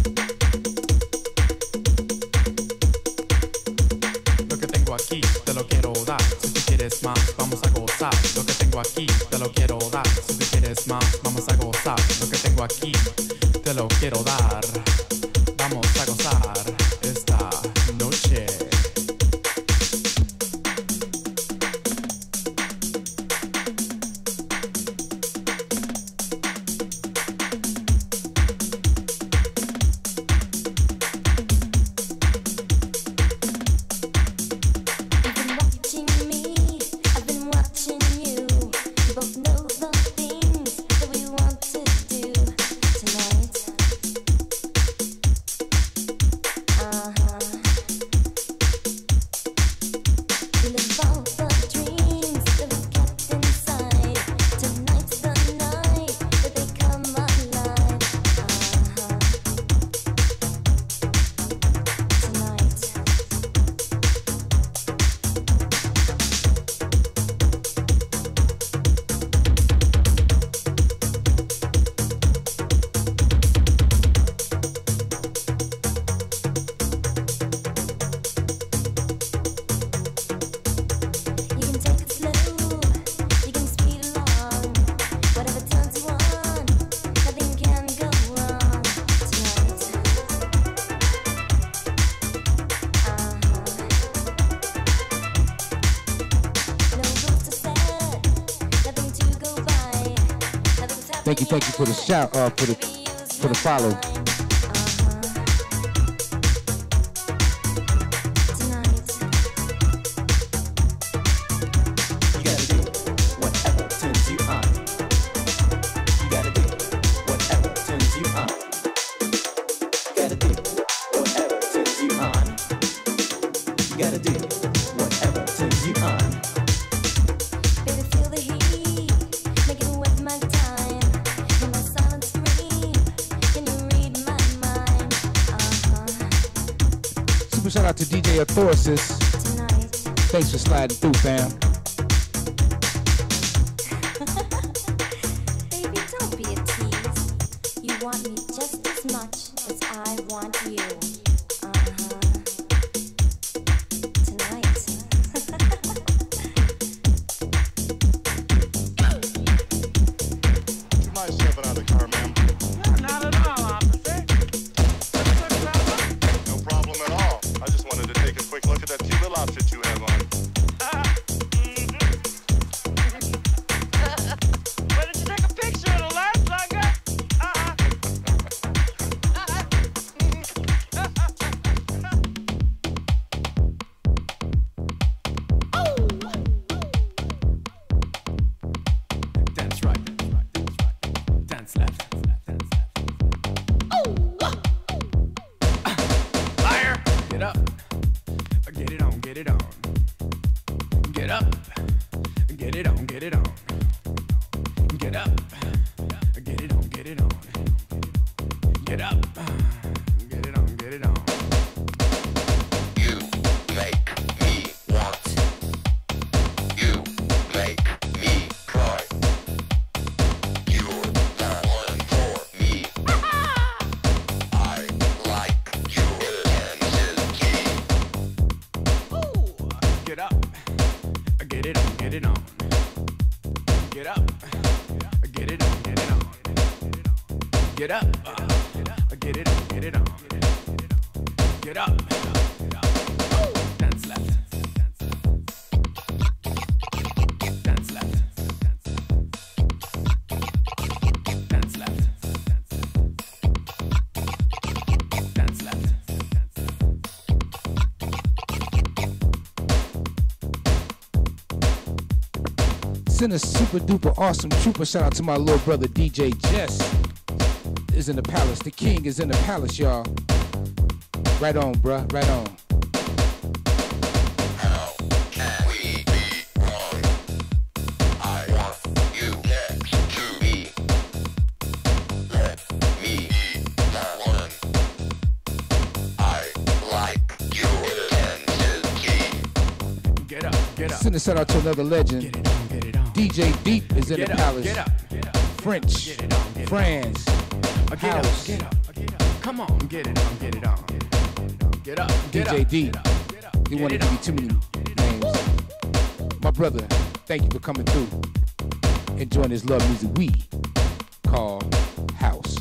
quiero dar. Si tú quieres más, vamos a gozar. Lo que tengo aquí, te lo quiero dar. Si tú quieres más, vamos a gozar. Lo que tengo aquí, te lo quiero dar. Vamos a gozar esta noche. Thank you for the shout, for the follow. You gotta do whatever turns you on. You gotta do whatever turns you on. You gotta do whatever turns you on. You gotta do whatever turns you on. Baby, feel the heat, make it with my time. Shout out to DJ Authorisis. Thanks for sliding through, fam. Baby, don't be a tease. You want me just as much as I want you. Tonight. You mind stepping out of the car, ma'am? Not at all, officer. No problem at all. I just wanted to take a quick look at that cute little outfit you have on. Why did you take a picture of the last lugger? Get up, get it on, get up, dance left, dance left, dance left, dance left, send a super duper awesome trooper shout out to my little brother DJ Jess. Is in the palace, the king is in the palace, y'all. Right on, bruh, right on. How can we be wrong? I want you next to me. Let me be the one. I like you intensity. Get up, get up. Send a shout out to another legend. Get it on, DJ Deep is in the palace. Get up, French, get it on, get France. Get up, come on, get it on, get it on. Get up, get DJ up, D. Get up, get up, he wanted to be too many names. My brother, thank you for coming through and joining this love music we call house.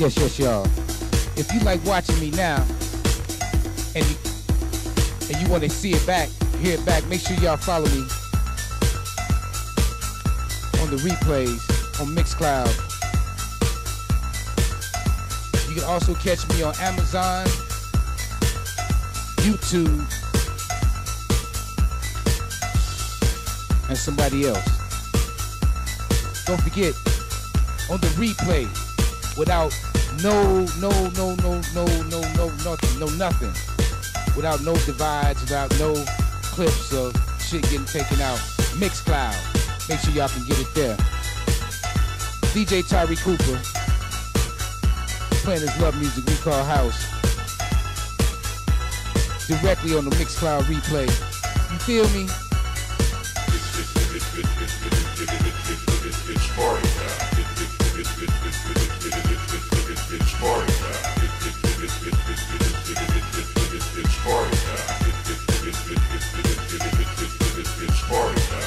Yes, yes, y'all. If you like watching me now and you want to see it back, hear it back, make sure y'all follow me on the replays on Mixcloud. You can also catch me on Amazon, YouTube, and somebody else. Don't forget, on the replay, without nothing. Without no divides, without no clips of shit getting taken out. Mixcloud. Make sure y'all can get it there. DJ Tyree Cooper playing his love music we call house. Directly on the Mixcloud replay. You feel me? It's party time. It's party time. It's party time. It's party time.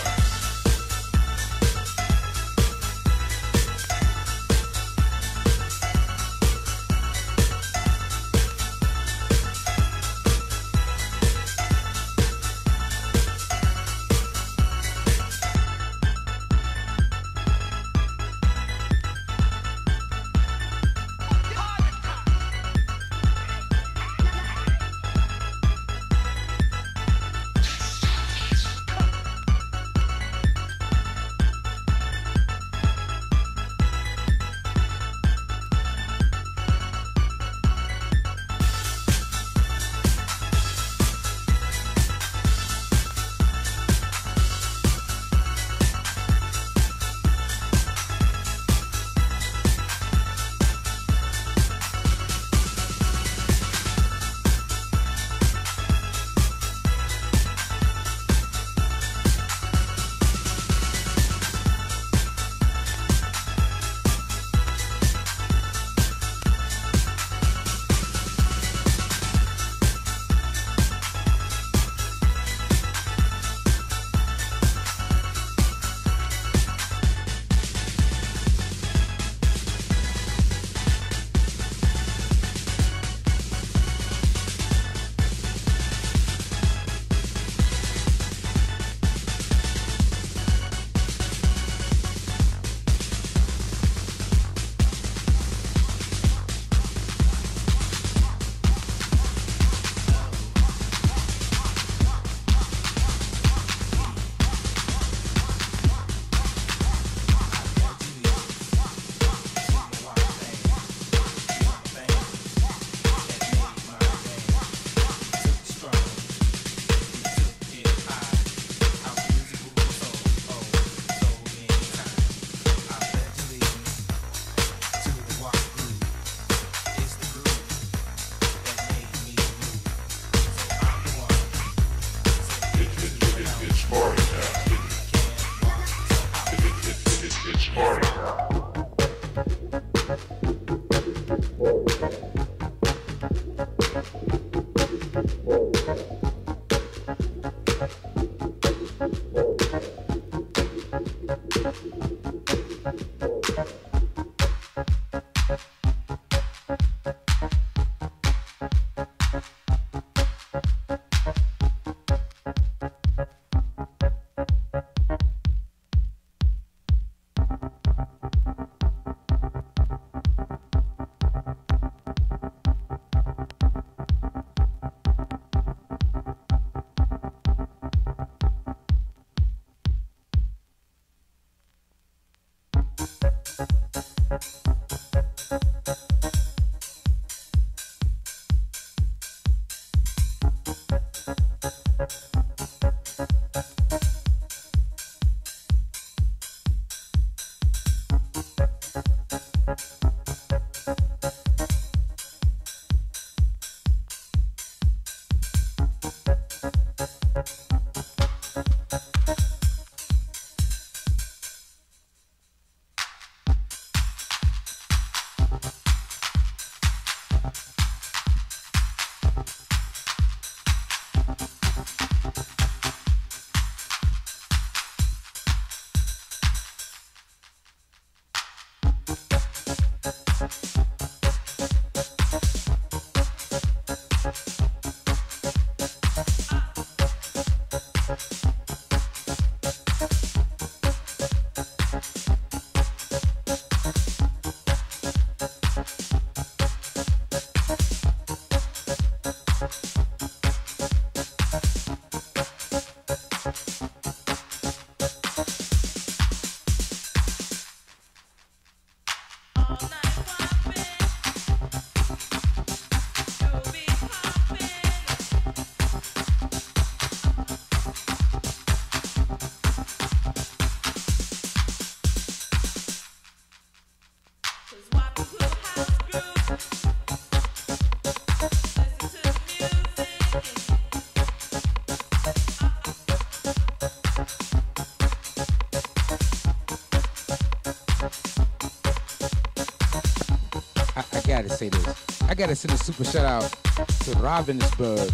I gotta send a super shout out to Ravensburg,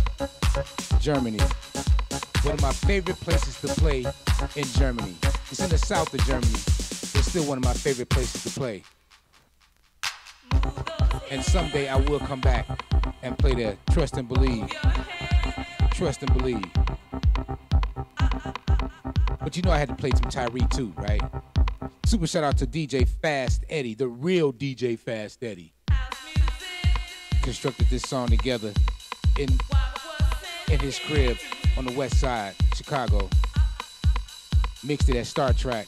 Germany. One of my favorite places to play in Germany. It's in the south of Germany. It's still one of my favorite places to play. And someday I will come back and play there. Trust and believe. Trust and believe. But you know I had to play some Tyree too, right? Super shout out to DJ Fast Eddie, the real DJ Fast Eddie. Constructed this song together in his crib on the west side, Chicago. Mixed it at Star Trek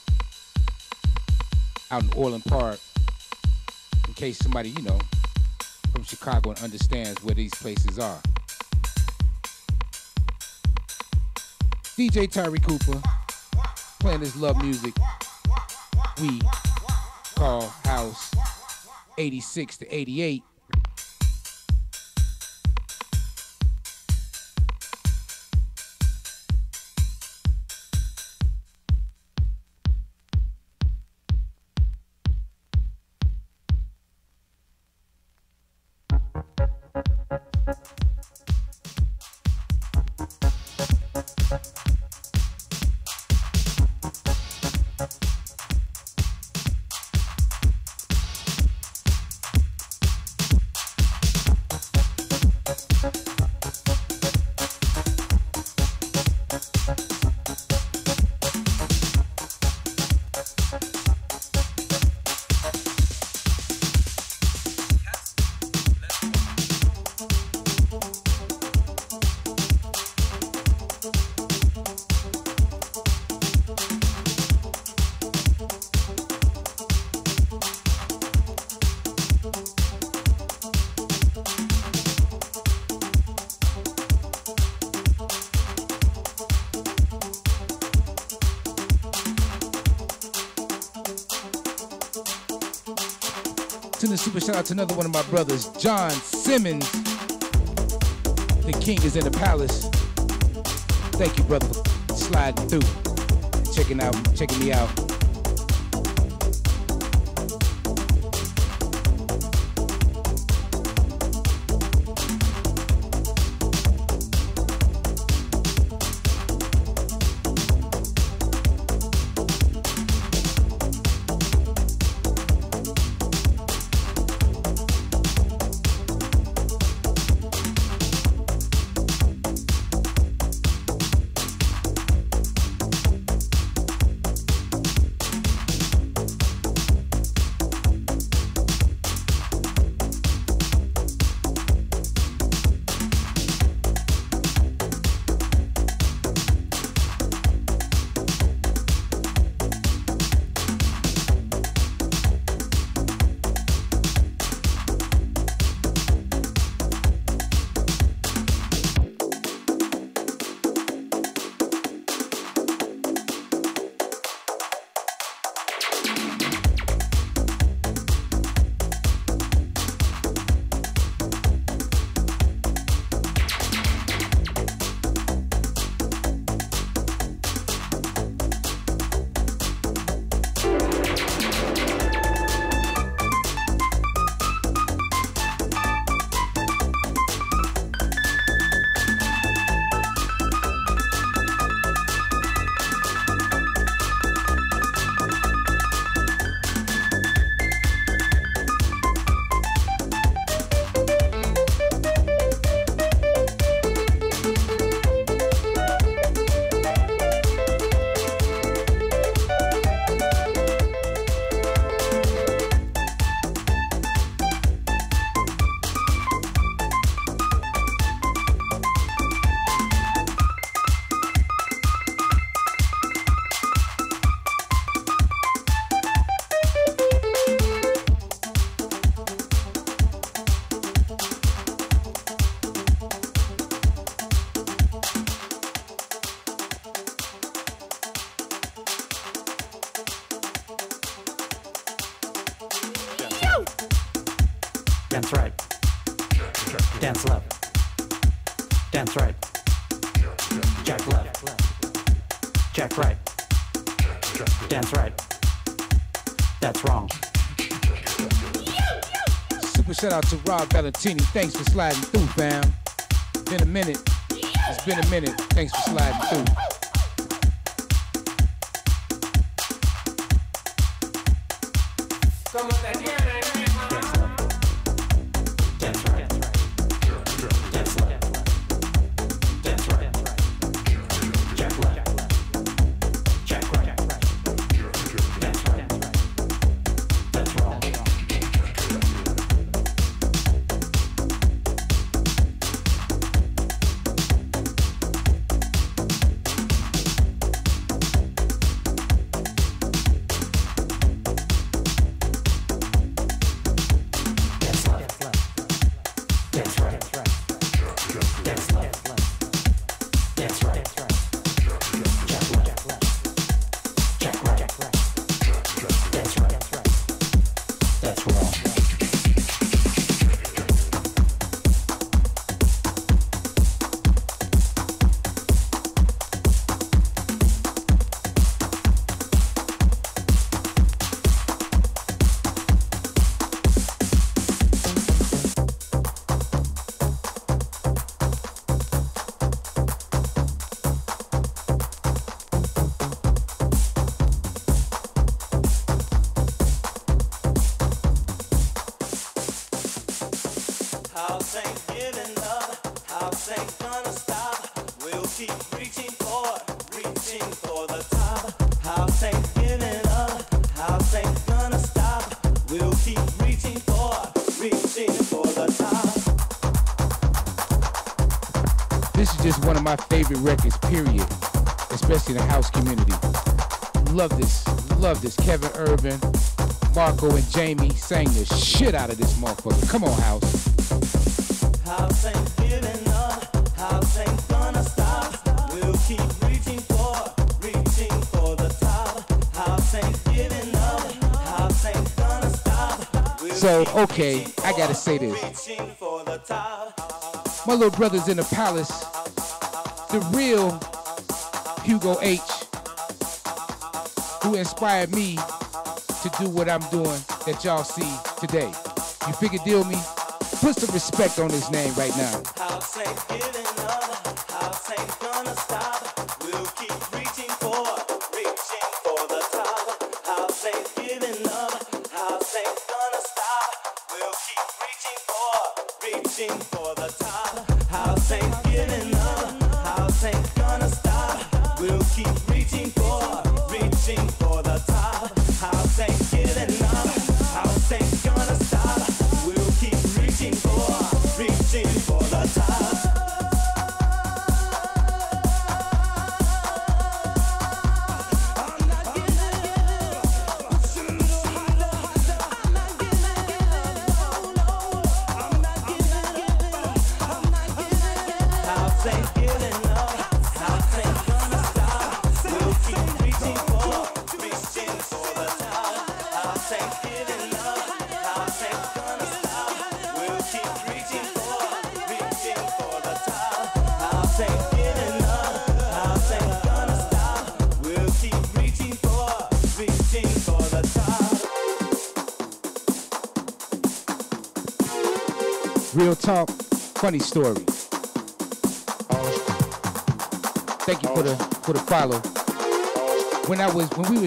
out in Orland Park. In case somebody, you know, from Chicago and understands where these places are. DJ Tyree Cooper playing his love music we call house 86 to 88. Super shout out to another one of my brothers, John Simmons. The king is in the palace. Thank you, brother, for sliding through, checking me out. Woo! Dance right. Dance left. Dance right. Jack left. Jack right. Dance right. That's wrong. Super shout out to Rob Valentini. Thanks for sliding through, fam. Been a minute. It's been a minute. Thanks for sliding through. Records, period, especially the house community. Love this. Kevin Urban, Marco, and Jamie sang the shit out of this motherfucker. Come on, house. House ain't giving up. House ain't gonna stop. We'll keep reaching for the top. House ain't giving up. House ain't gonna stop. We'll so, okay, I gotta say this. My little brother's in the palace. The real Hugo H, who inspired me to do what I'm doing that y'all see today. You figure deal me? Put some respect on his name right now. House ain't giving up, house ain't gonna stop. We'll keep reaching for the top. House ain't giving up, house ain't gonna stop. We'll keep reaching for the top. House ain't giving up. House ain't gonna stop. We'll keep reaching for the top. House ain't giving up. House ain't gonna stop. We'll keep reaching for the top. Real talk, funny story. Thank you for the follow. When we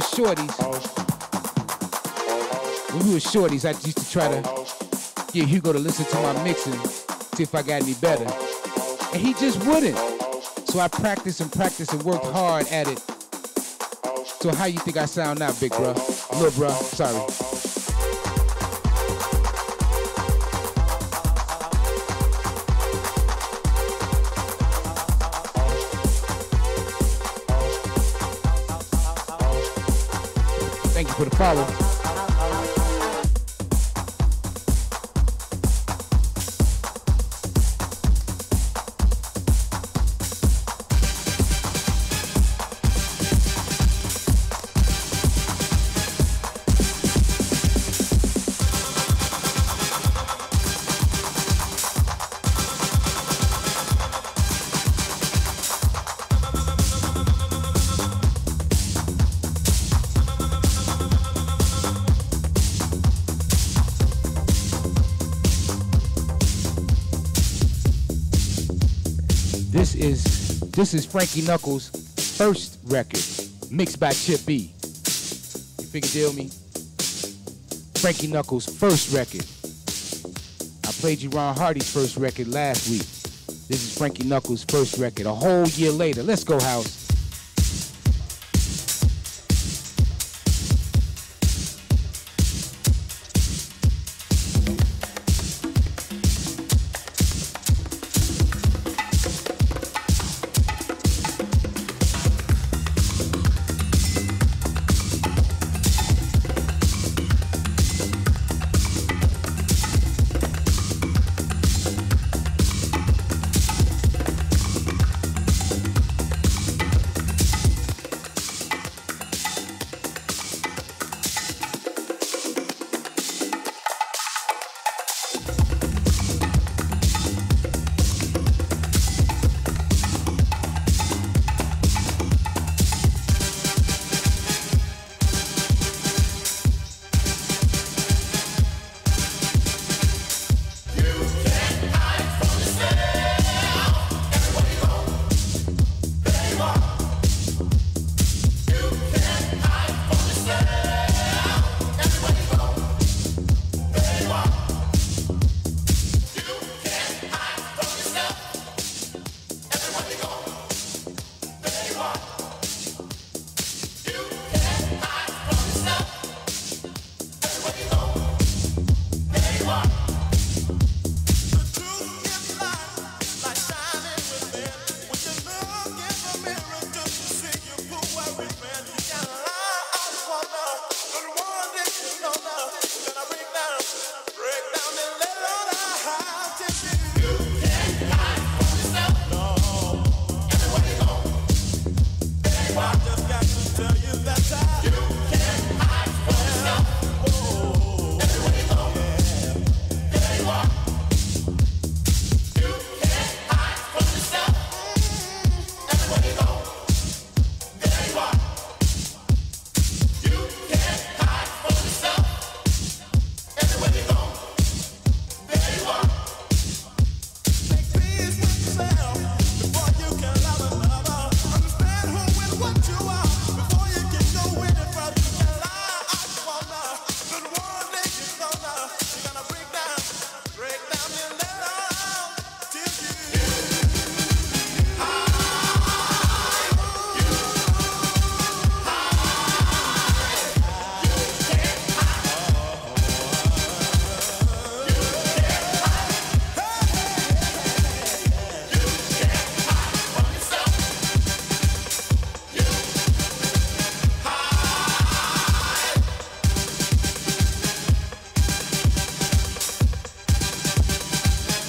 were shorties, I used to try to get Hugo to listen to my mixing, see if I got any better, and he just wouldn't. So I practiced and worked hard at it. So how you think I sound now, big bro? Little bro, sorry. For the follow. This is Frankie Knuckles' first record, mixed by Chip B. You figure deal me? Frankie Knuckles' first record. I played you Ron Hardy's first record last week. This is Frankie Knuckles' first record, a whole year later. Let's go, house.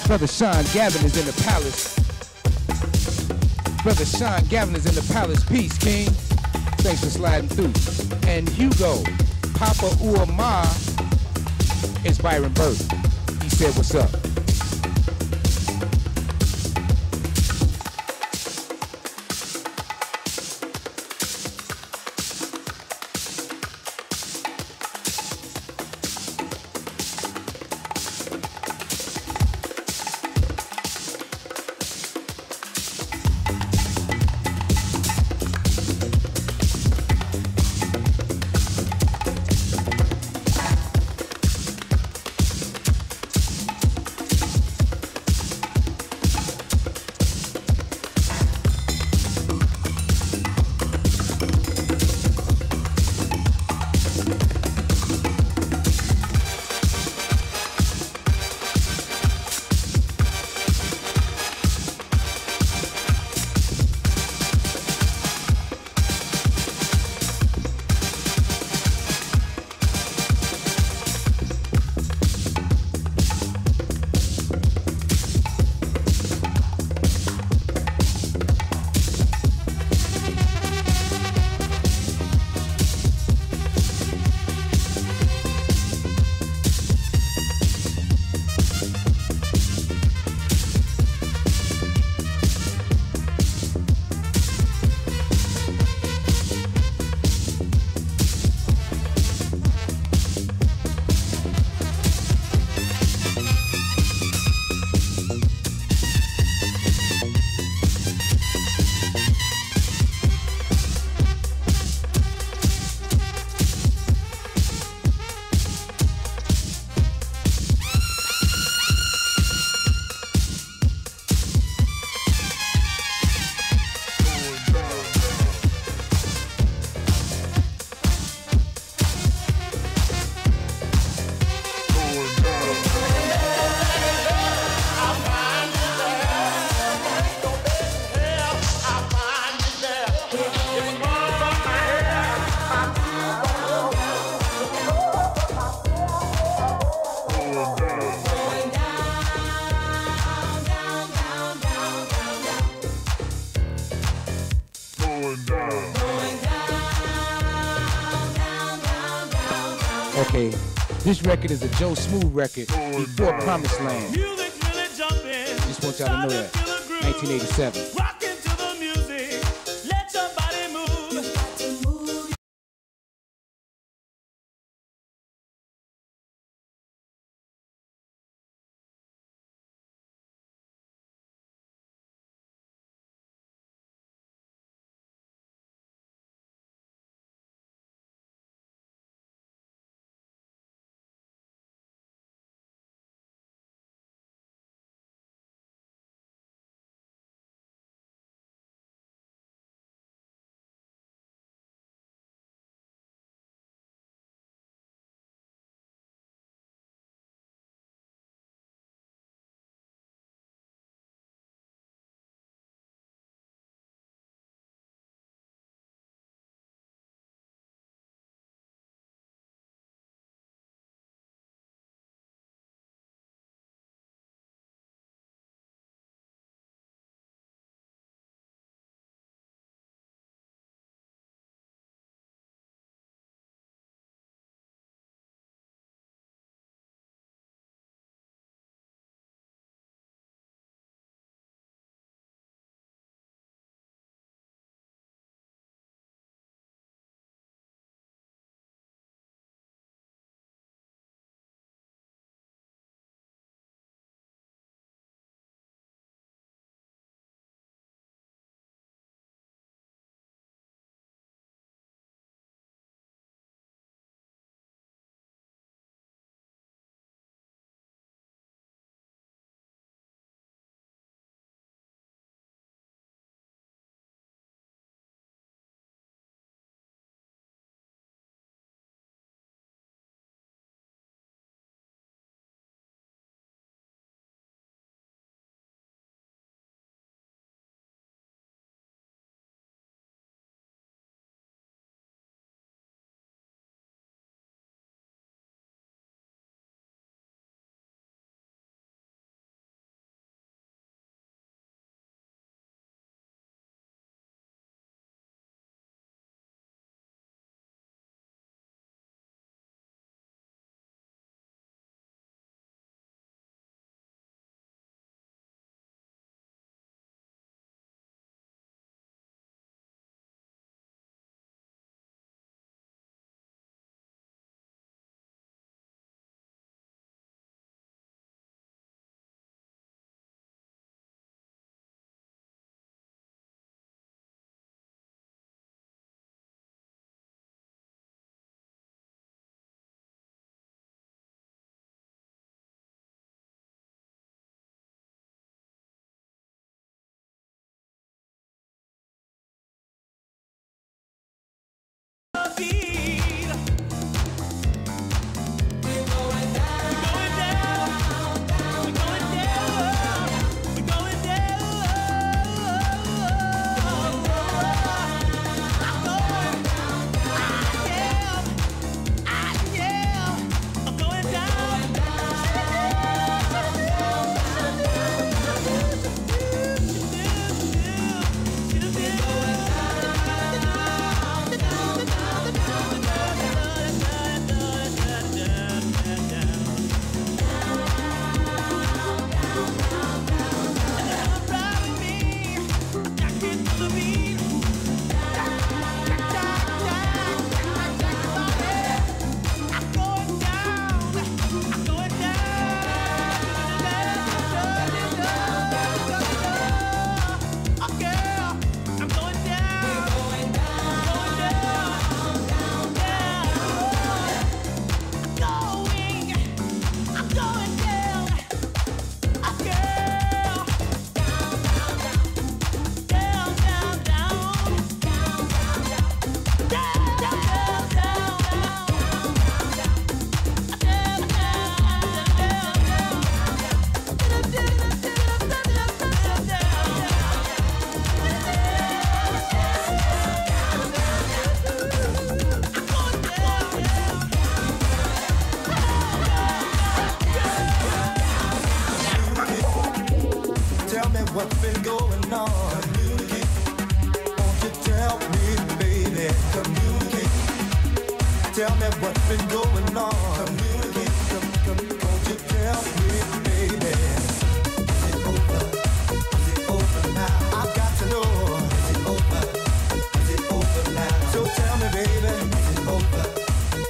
Brother Sean Gavin is in the palace. Brother Sean Gavin is in the palace. Peace, King. Thanks for sliding through. And Hugo, Papa Uama, is Byron Burke. He said, what's up? Okay, this record is a Joe Smooth record before Promised Land. Just want y'all to know that. 1987. tell me what's been going on. Communicate, won't you tell me, baby? Is it over? Is it over now? I've got to know. Is it over? Is it over now? So tell me, baby. Is it over?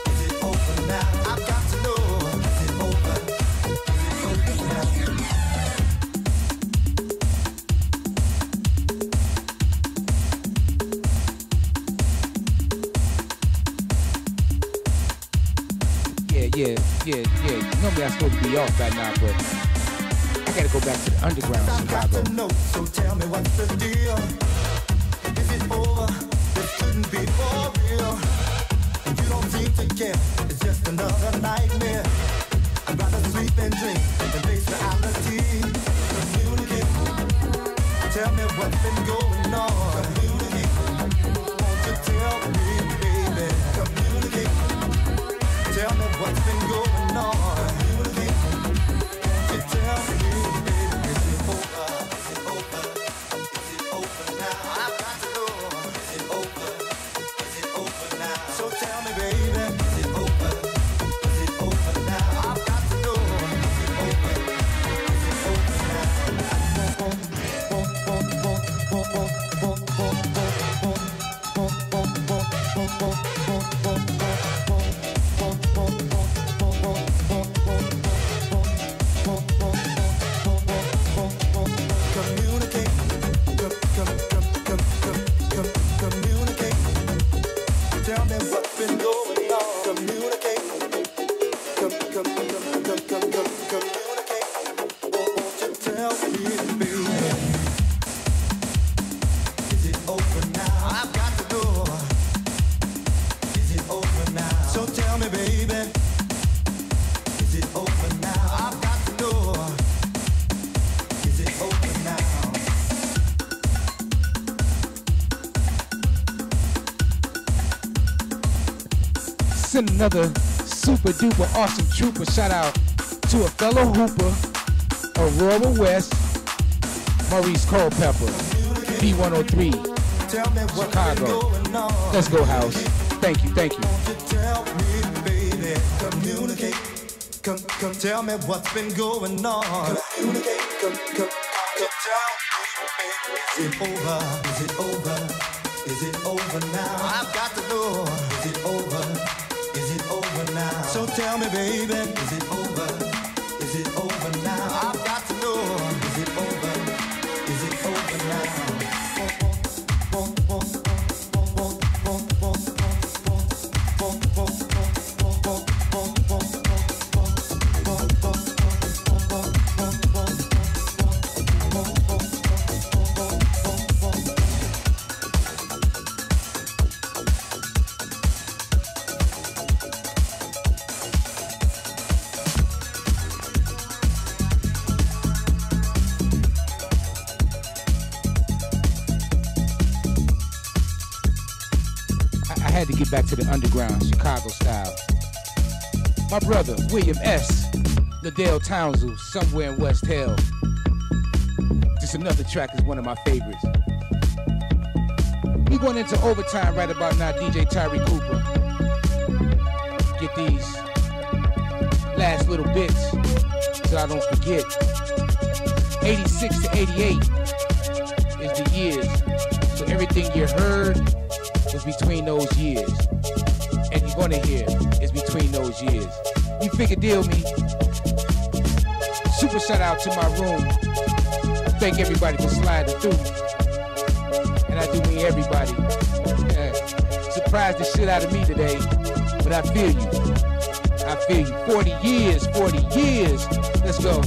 Is it over now? I've got to know. Is it over? Is it over now? Yeah. Normally I'm supposed to be off by now, but I gotta go back to the underground in Chicago. I've got to know, so tell me what's the deal. Is it over? This couldn't be for real. You don't seem to care. It's just another nightmare. I'd rather sleep and drink than face reality. Communicate. Tell me what's been going on. Communicate. Won't you tell me, baby? Communicate. Tell me what's been going on. You tell me, baby, is it over? Is it over? Is it over now? I've got to know. Is it over? Is it over now? So tell me, baby, is it over? Is it over now? I've got to know. Is it over? Is it over now? Another super duper awesome trooper. Shout out to a fellow hooper, Aurora West, Maurice Culpepper, B103, Chicago. Let's go, house. Thank you, thank you. Tell me, baby, communicate. Come tell me what's been going on. Communicate. Tell me, is it over? Is it over? Is it over now? I've got to know. Is it over? Now. So tell me, baby, is it over? Is it over now? I've got to know. Is it over? Is it over now. Back to the underground, Chicago style. My brother, William S. Liddell Townsend, somewhere in West Hill. Just another track is one of my favorites. We going into overtime right about now, DJ Tyree Cooper. Get these last little bits so I don't forget. 86 to 88 is the years. So everything you heard is between those years, and you're gonna hear it's between those years. You figure deal me. Super shout out to my room. Thank everybody for sliding through, and I do mean everybody. Yeah. Surprised the shit out of me today, but I feel you. I feel you. 40 years. Let's go.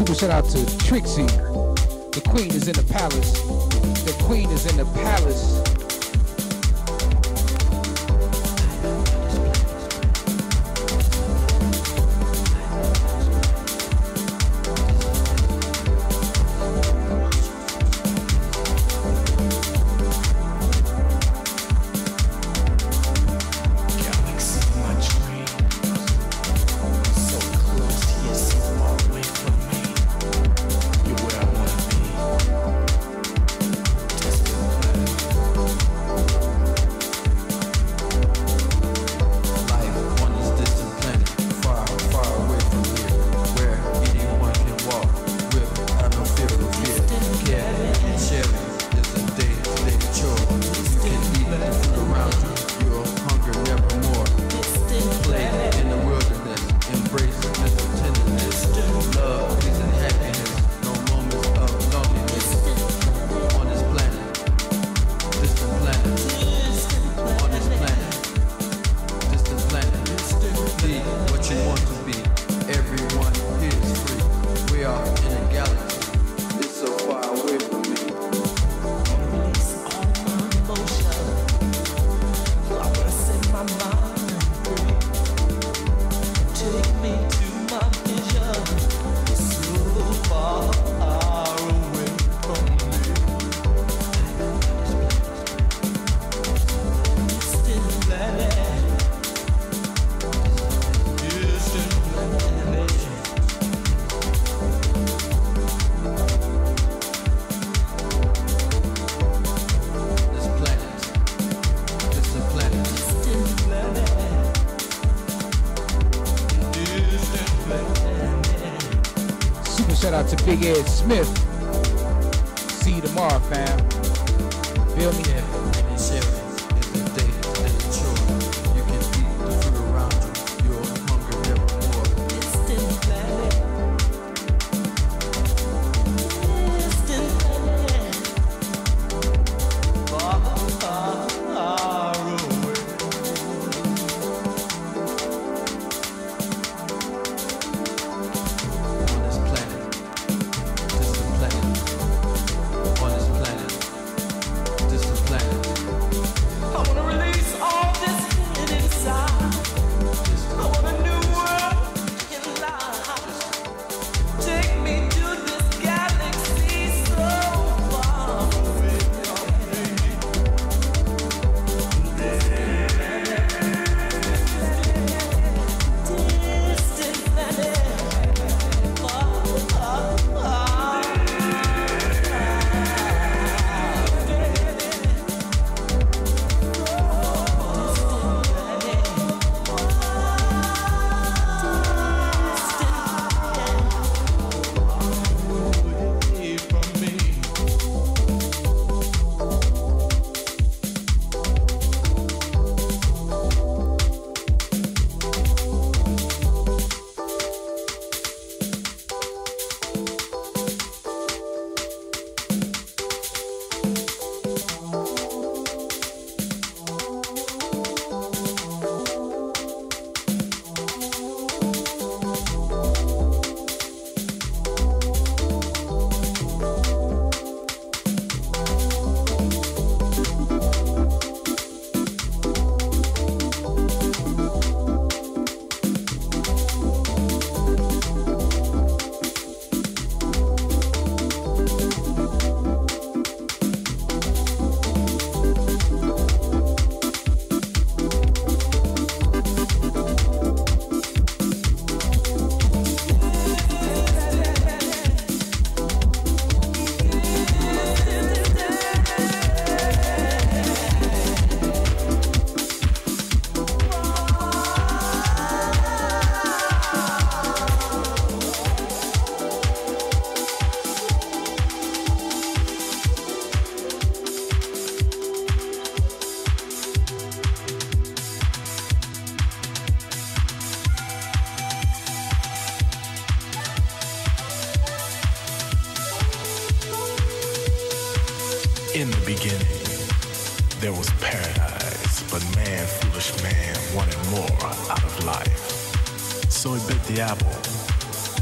super shout out to Trixie. The queen is in the palace. The queen is in the palace. Big Ed Smith. See you tomorrow, fam. Feel me?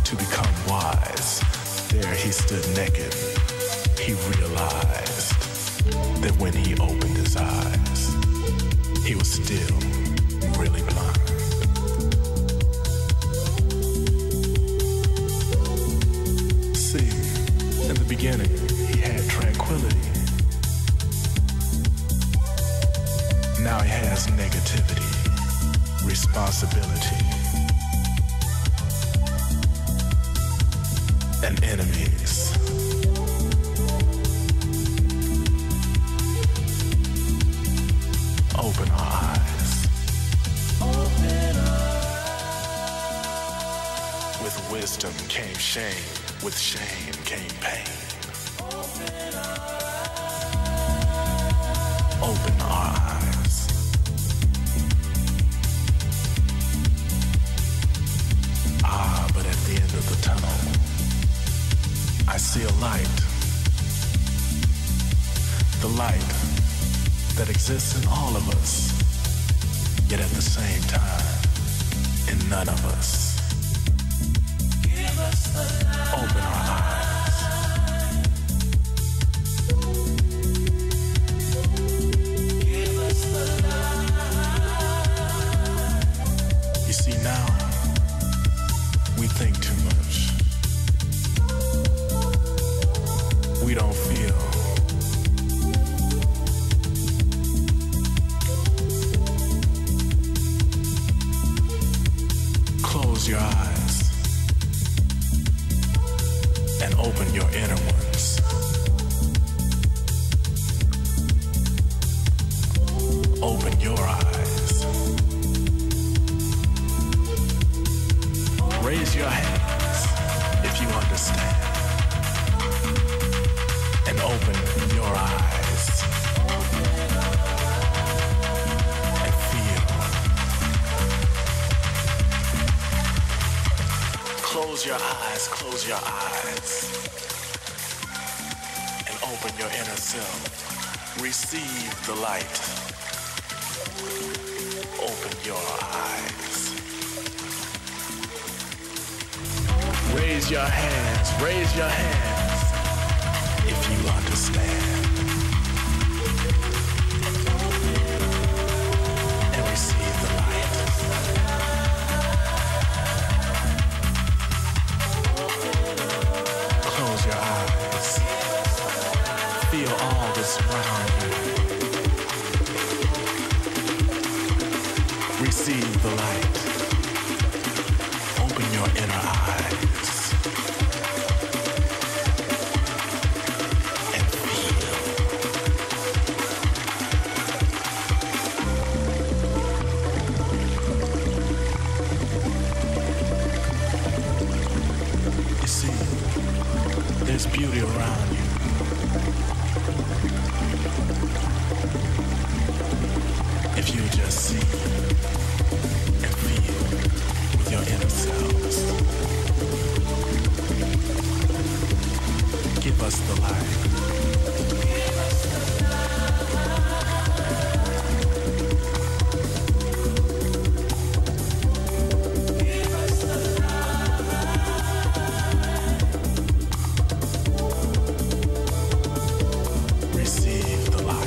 to become wise. There he stood naked. He realized that when he opened his eyes, he was still really blind. See, in the beginning, he had tranquility. Now he has negativity, responsibility, and enemies. Open our eyes. Open eyes. With wisdom came shame. With shame came pain. Open eyes. Open our eyes. Ah, but at the end of the tunnel, I see a light, the light that exists in all of us, yet at the same time, in none of us. Give us the light. Open our eyes. Give us the light. You see, now we think too much. We don't feel. Close your eyes and open your inner ones. Open your eyes. Raise your hands if you understand. And open your eyes and feel. Close your eyes, and open your inner self. Receive the light. Open your eyes. Raise your hands, raise your hands. If you understand and receive the light. Close your eyes. Feel all that's around you. Receive the light. Open your inner eyes. There's beauty around you. If you just see and feel with your inner selves, give us the light. Give us the light. Receive the light.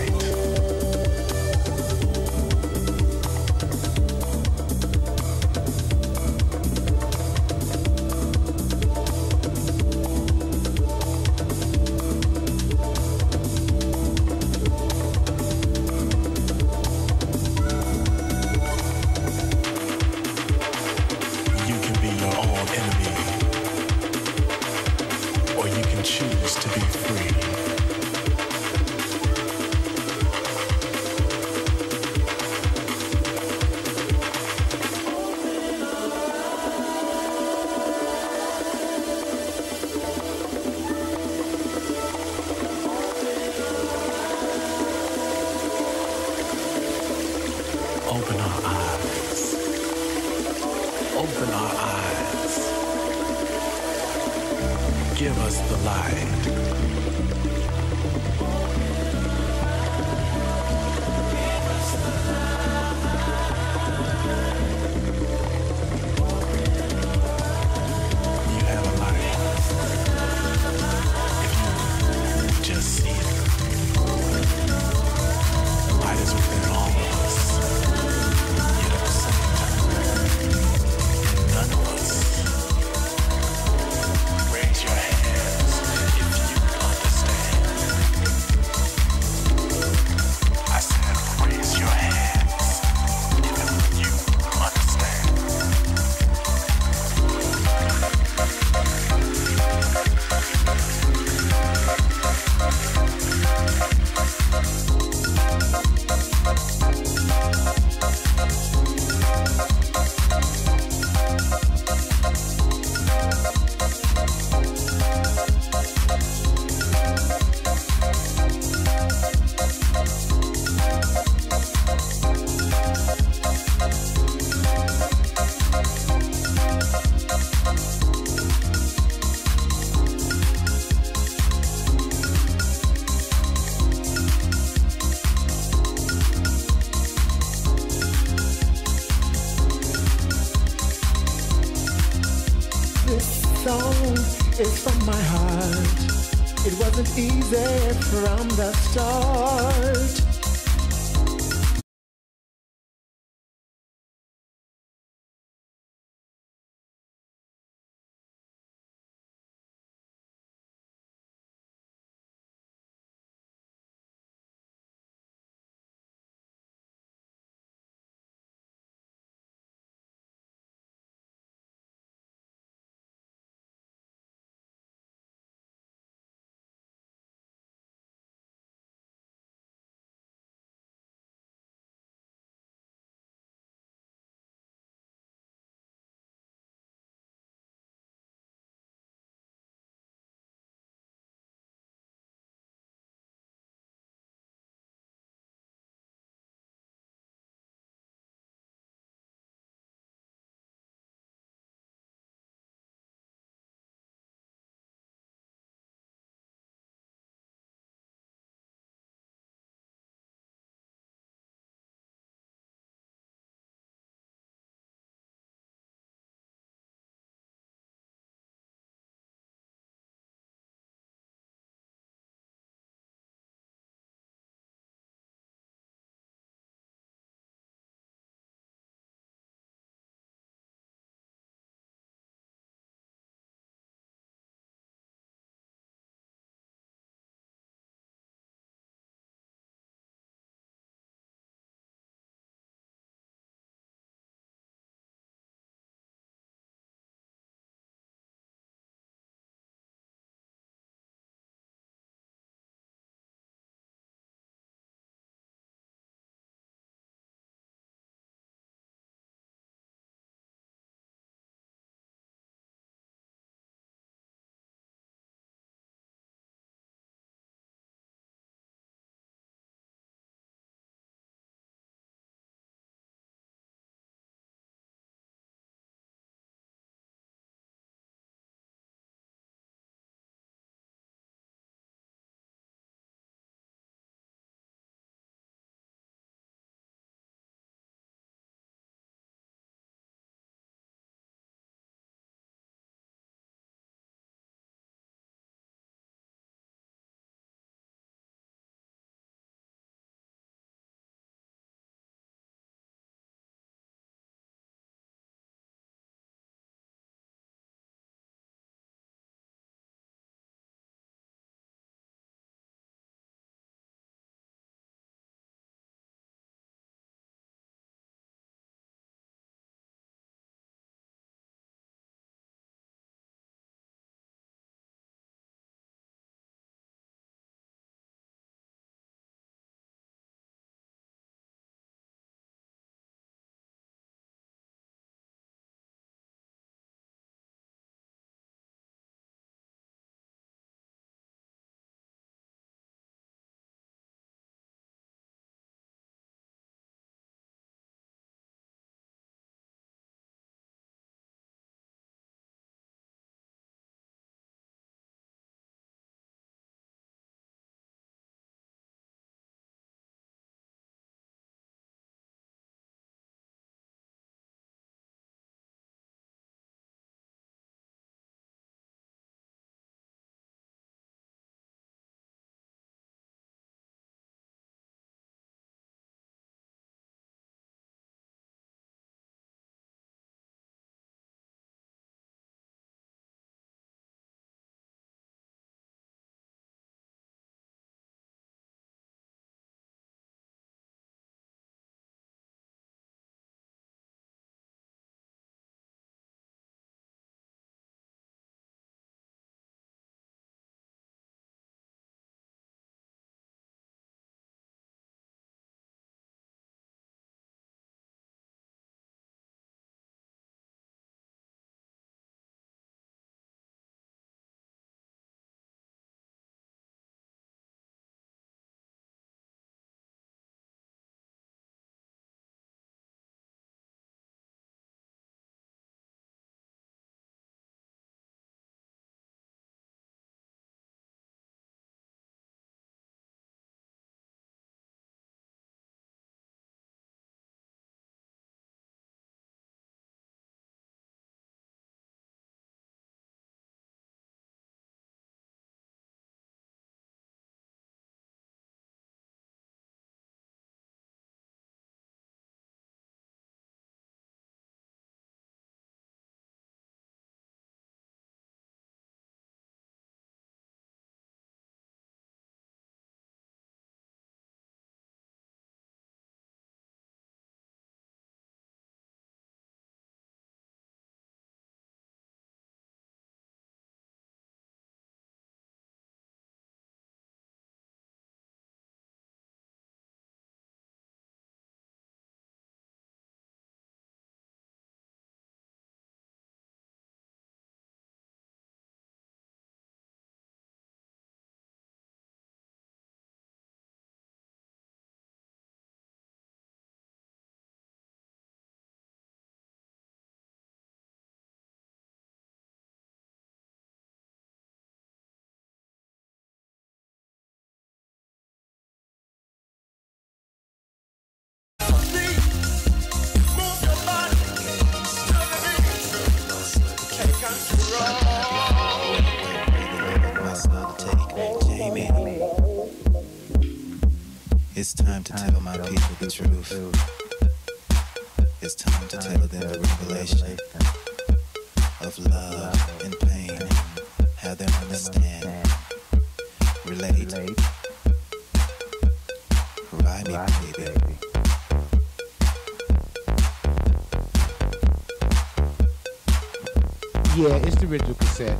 You can be your own enemy, or you can choose to be free. You is from my heart. It wasn't easy from the start. It's time to tell my people the truth. It's time to tell them the revelation of love and pain, how they understand, relate. Ride me, baby. Yeah, it's the original cassette.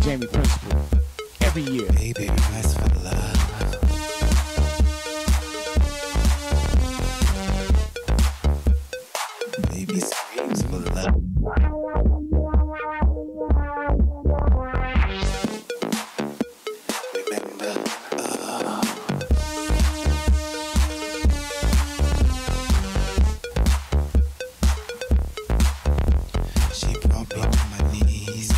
Jamie Principal every year. Baby, that's for love. Baby screams for love. Remember, she brought me to my knees.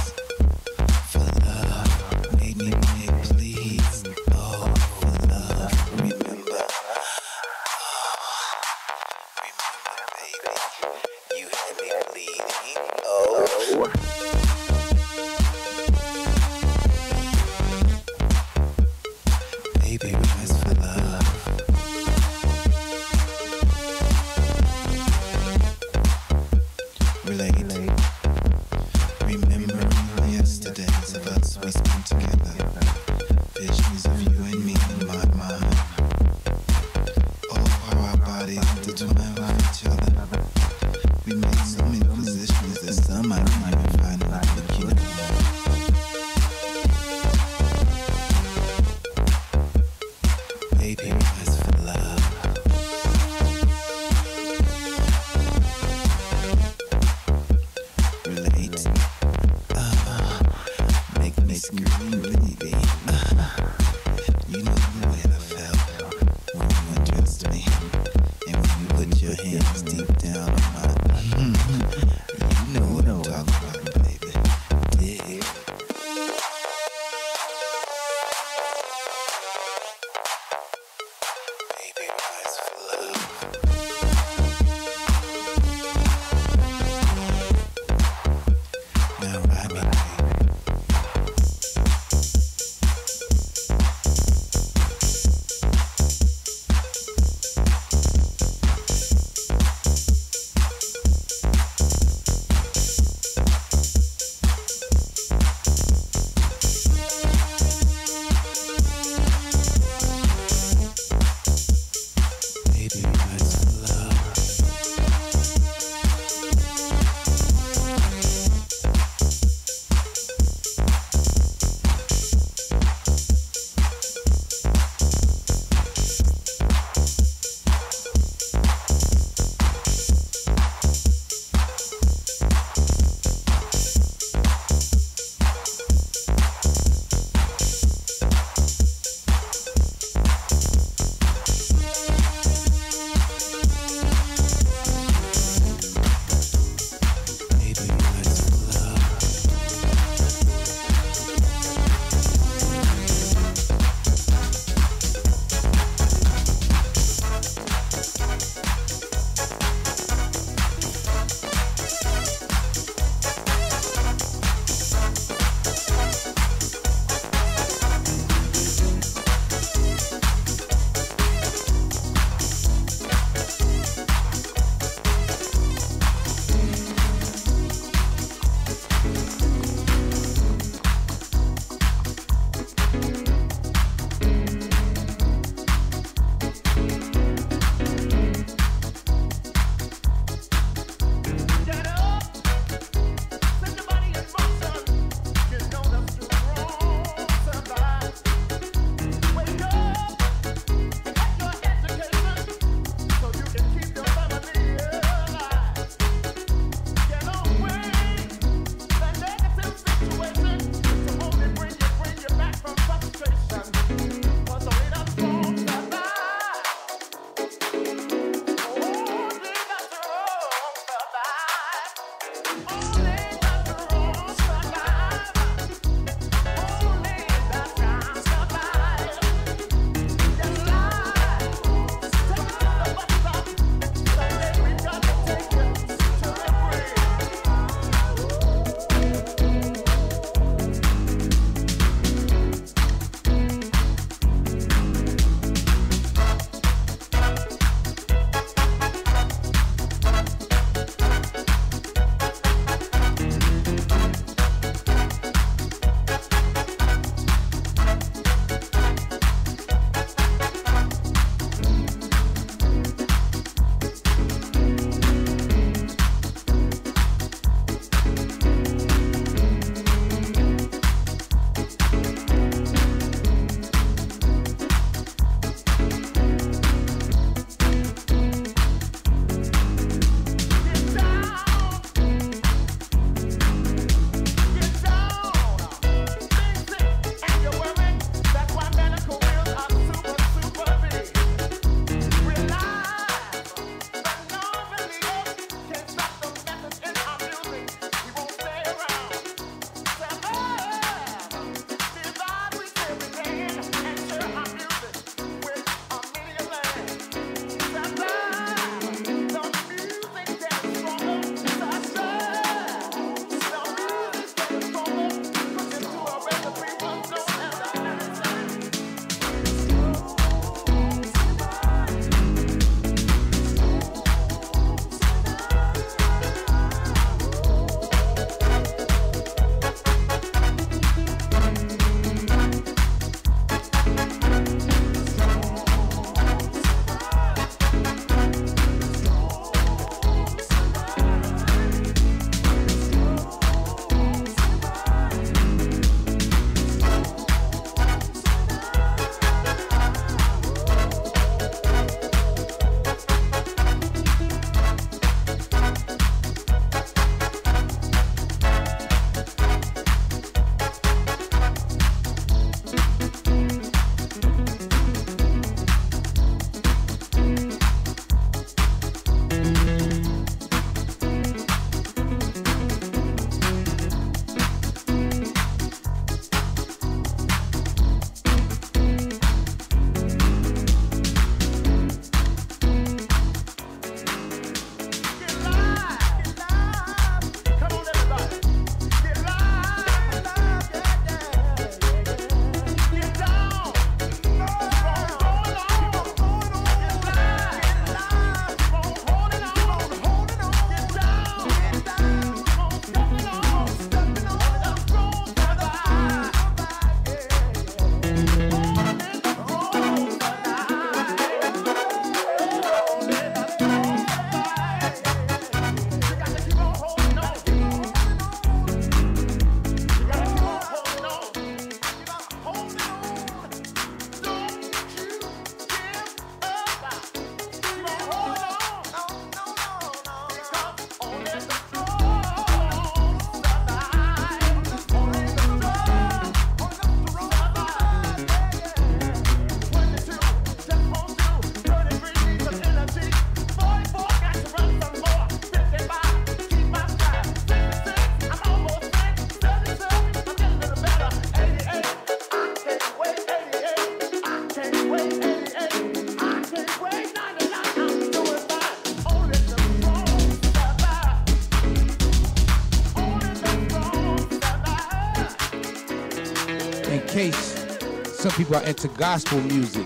taste. Some people are into gospel music.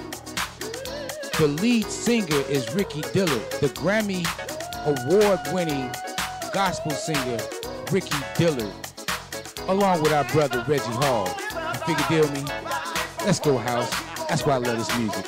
The lead singer is Ricky Dillard, the Grammy award-winning gospel singer Ricky Dillard, along with our brother Reggie Hall. You figure deal me? Let's go house. That's why I love this music.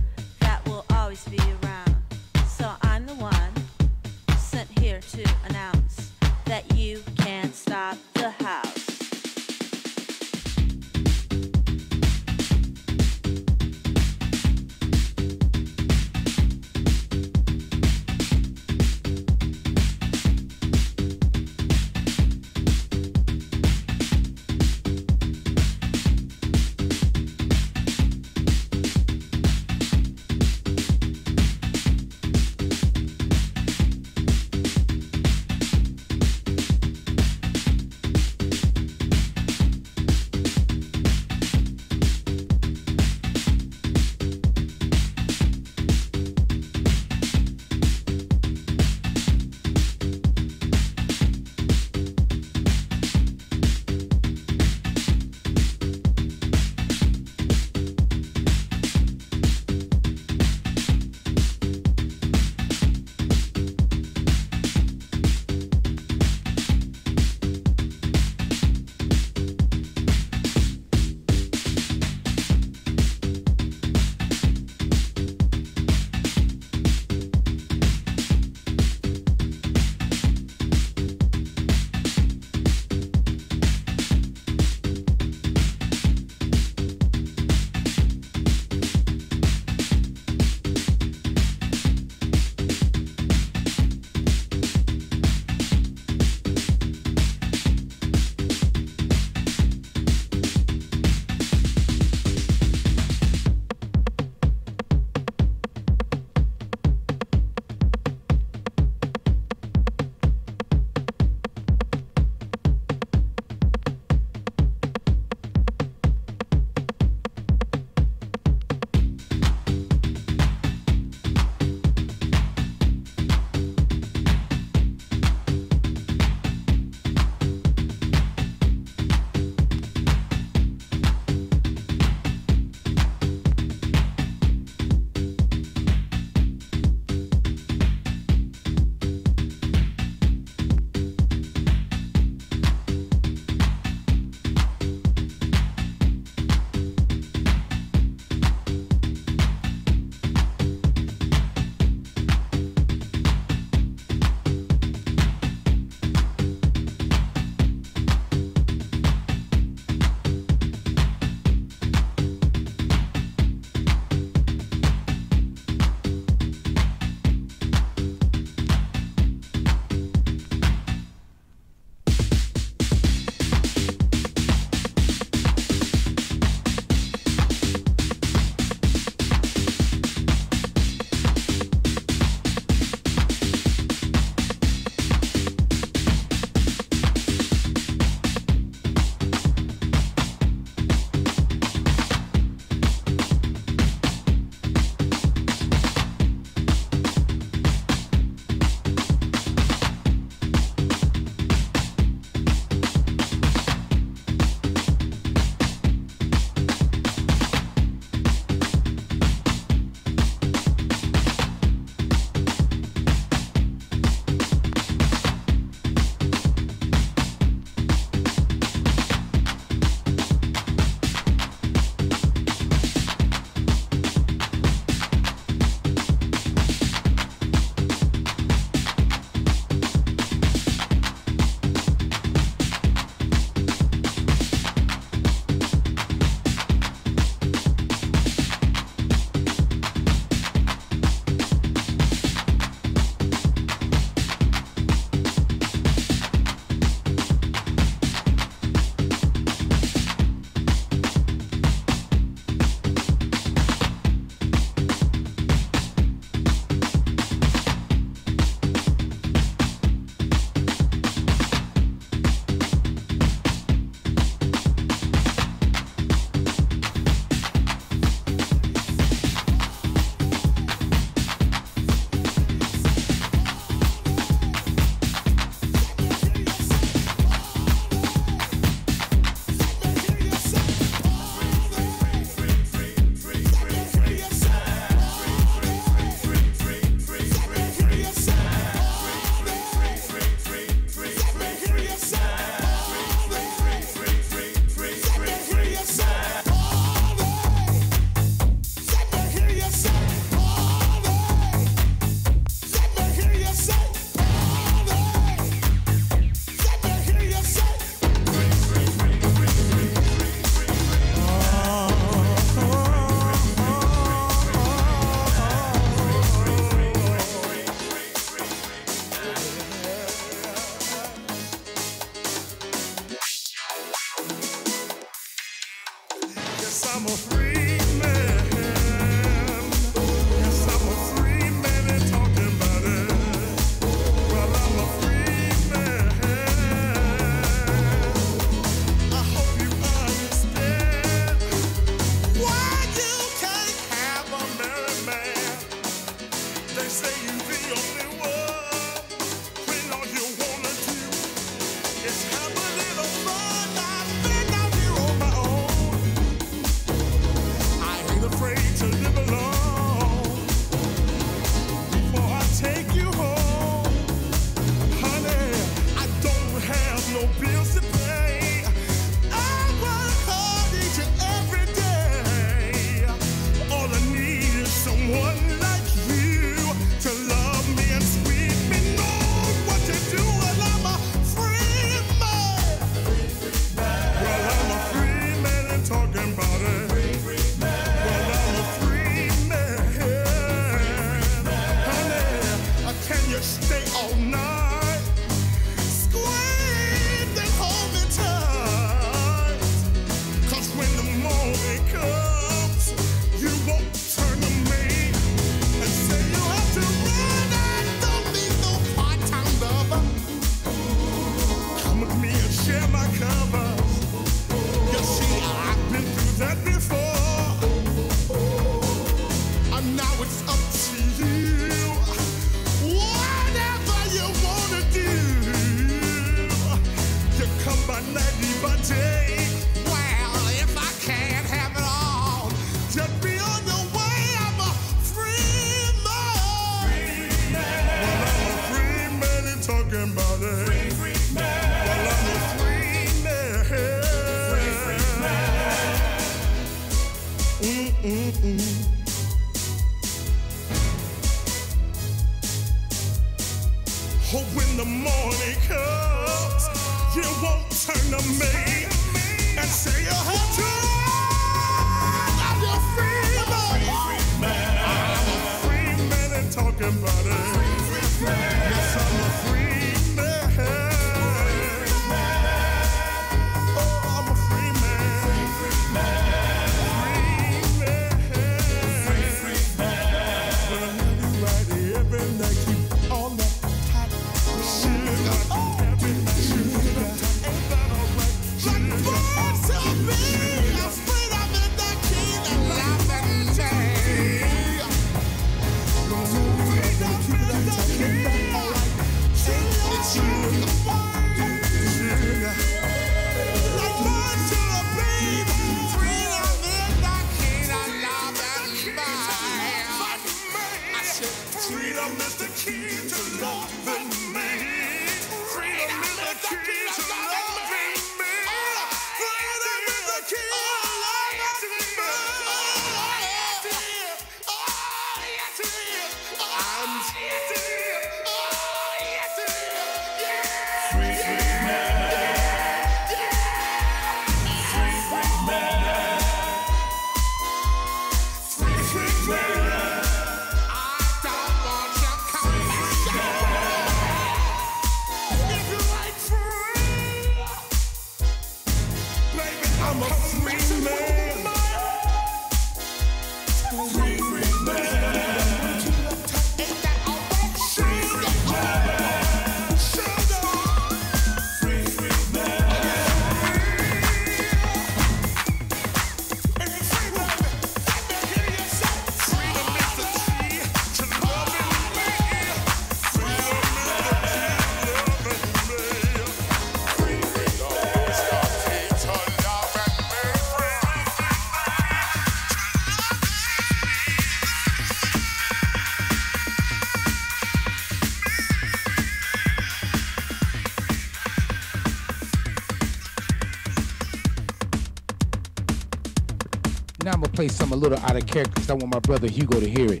Play something a little out of character because I want my brother Hugo to hear it.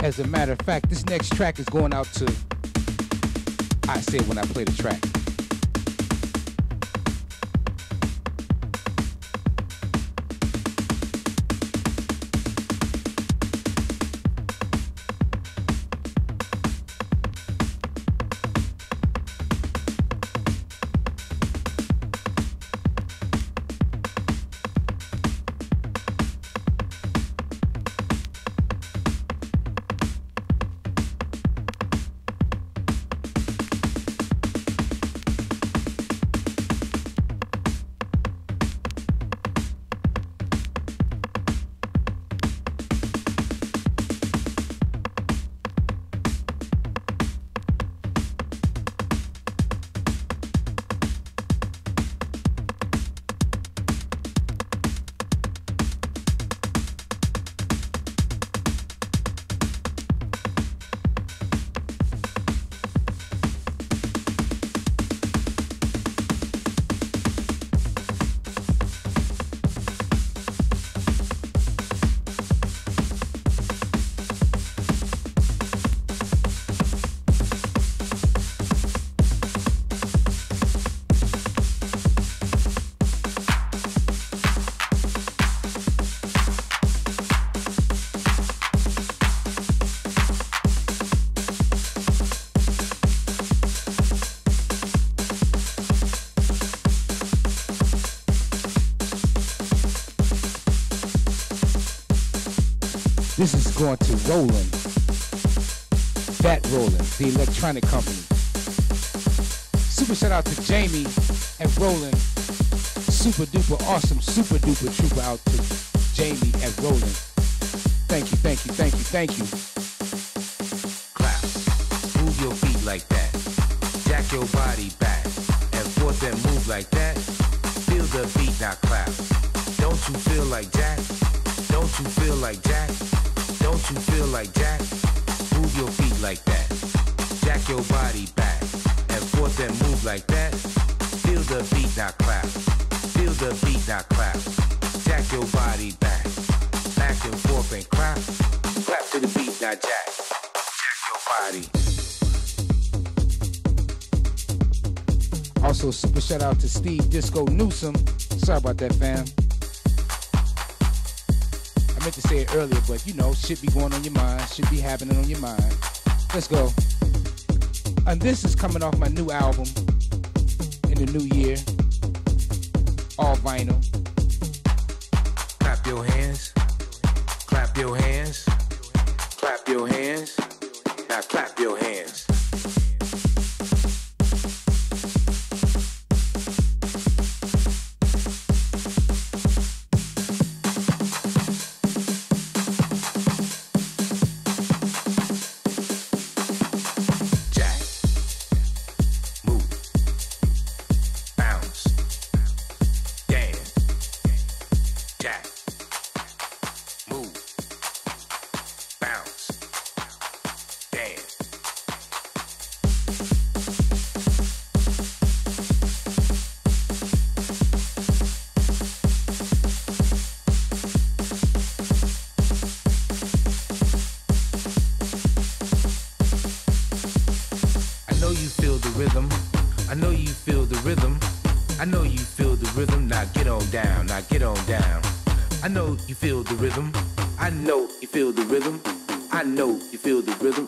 As a matter of fact, this next track is going out to I say when I play the track. This is going to Roland, Fat Roland, the electronic company. Super shout out to Jamie and Roland. Super duper awesome, super duper trooper out to Jamie and Roland. Thank you, thank you, thank you, thank you. Clap, move your feet like that. Jack your body back and forth and move like that. Feel the beat, now clap. Don't you feel like Jack? Don't you feel like Jack? Don't you feel like Jack? Move your feet like that. Jack your body back and forth and move like that. Feel the beat, now clap. Feel the beat, now clap. Jack your body back, back and forth and clap. Clap to the beat, now Jack. Jack your body. Also, super shout out to Steve Disco Newsom. Sorry about that, fam. I meant to say it earlier, but you know, shit be going on your mind, shit be happening on your mind. Let's go. And this is coming off my new album in the new year, all vinyl. Clap your hands, clap your hands, clap your hands, now clap your hands.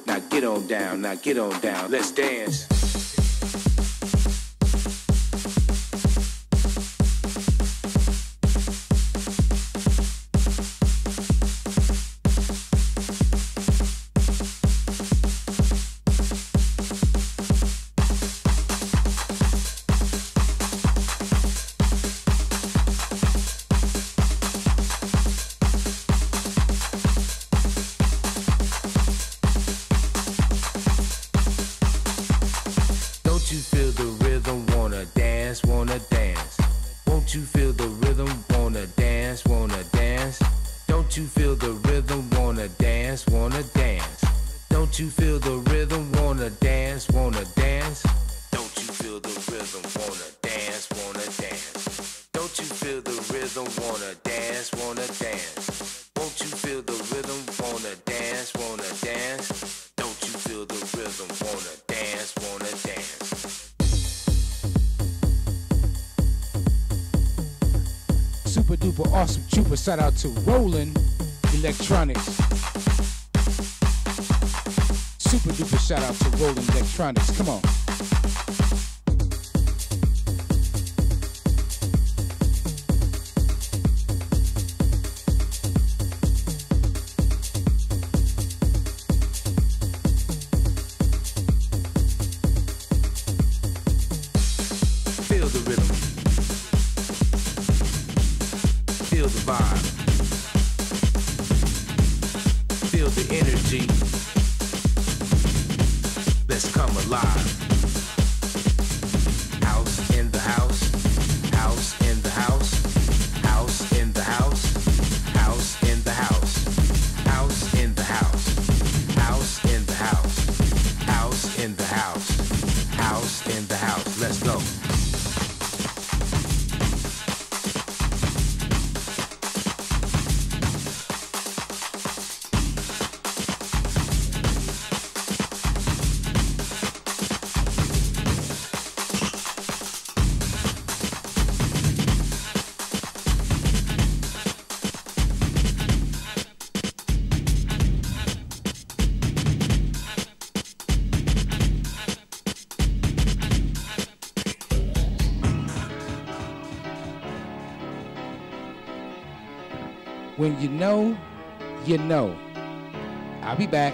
Now get on down, let's dance. Wanna dance, wanna dance. Super duper awesome trooper. Shout out to Roland Electronics. Super duper shout out to Roland Electronics. Come on. When you know, you know. I'll be back.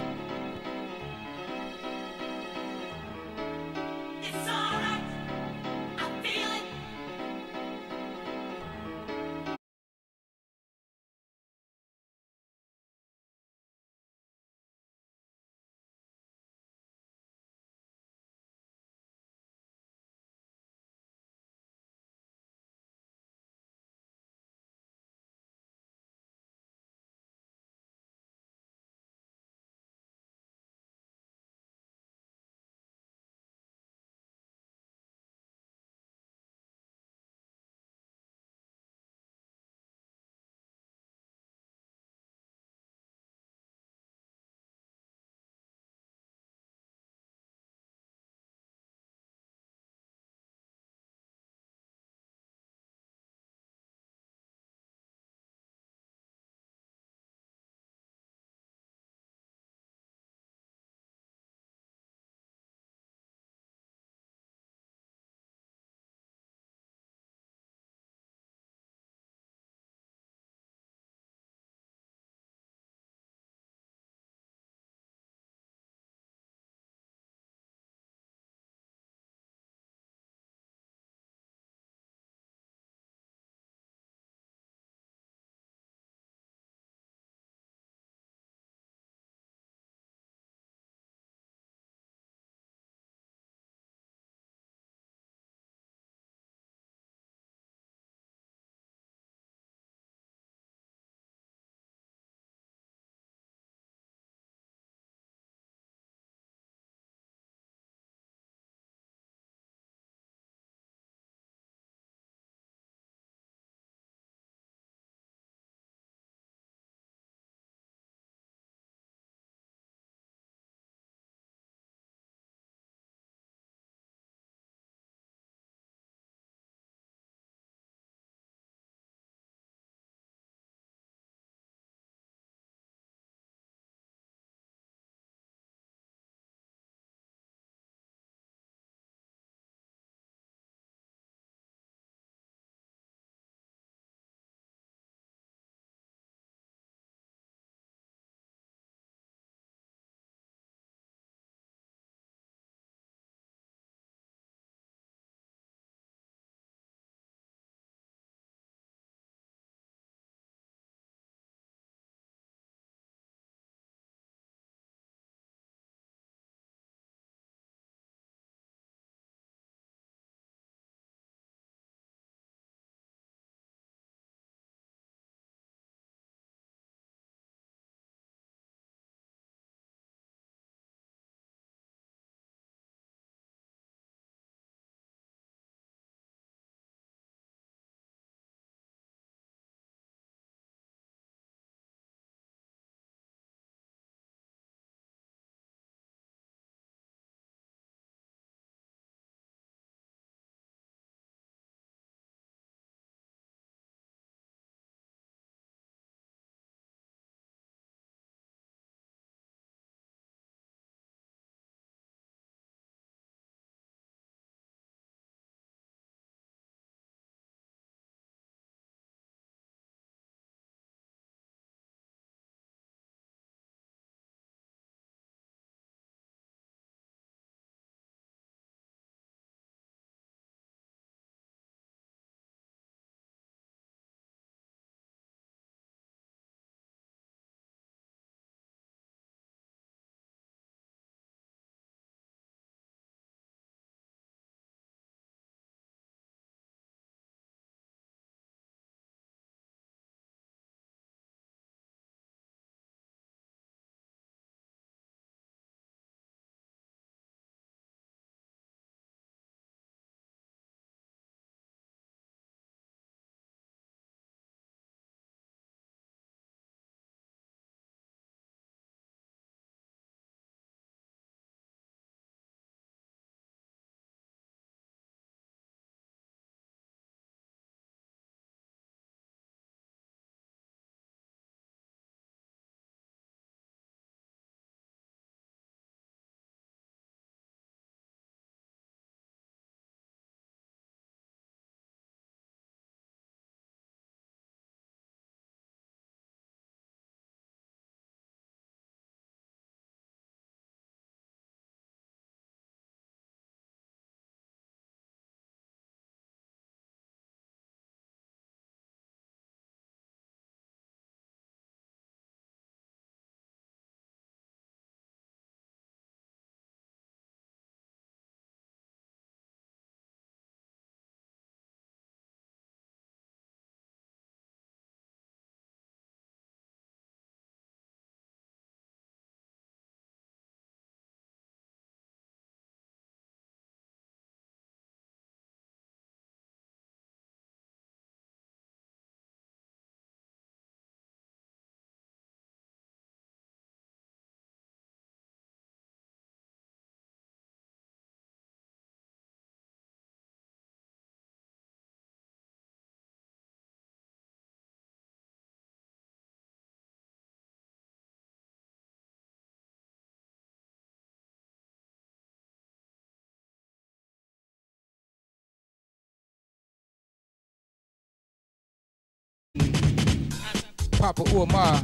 Papa Uamar,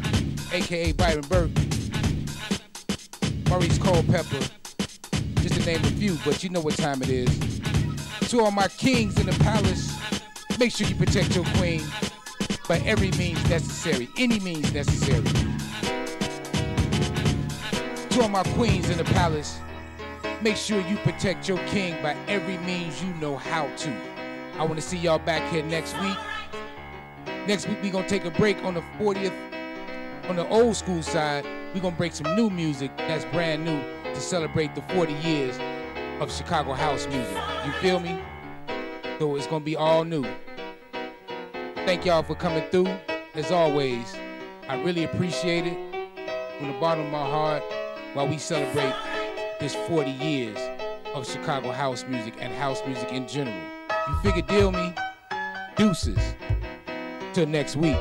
a.k.a. Byron Burke, Maurice Culpepper, just to name a few, but you know what time it is. To all my kings in the palace, make sure you protect your queen by every means necessary, any means necessary. To all my queens in the palace, make sure you protect your king by every means you know how to. I want to see y'all back here next week. Next week, we're going to take a break on the 40th. On the old school side, we're going to break some new music that's brand new to celebrate the 40 years of Chicago house music. You feel me? So it's going to be all new. Thank y'all for coming through. As always, I really appreciate it from the bottom of my heart while we celebrate this 40 years of Chicago house music and house music in general. You figure deal me? Deuces. Till next week.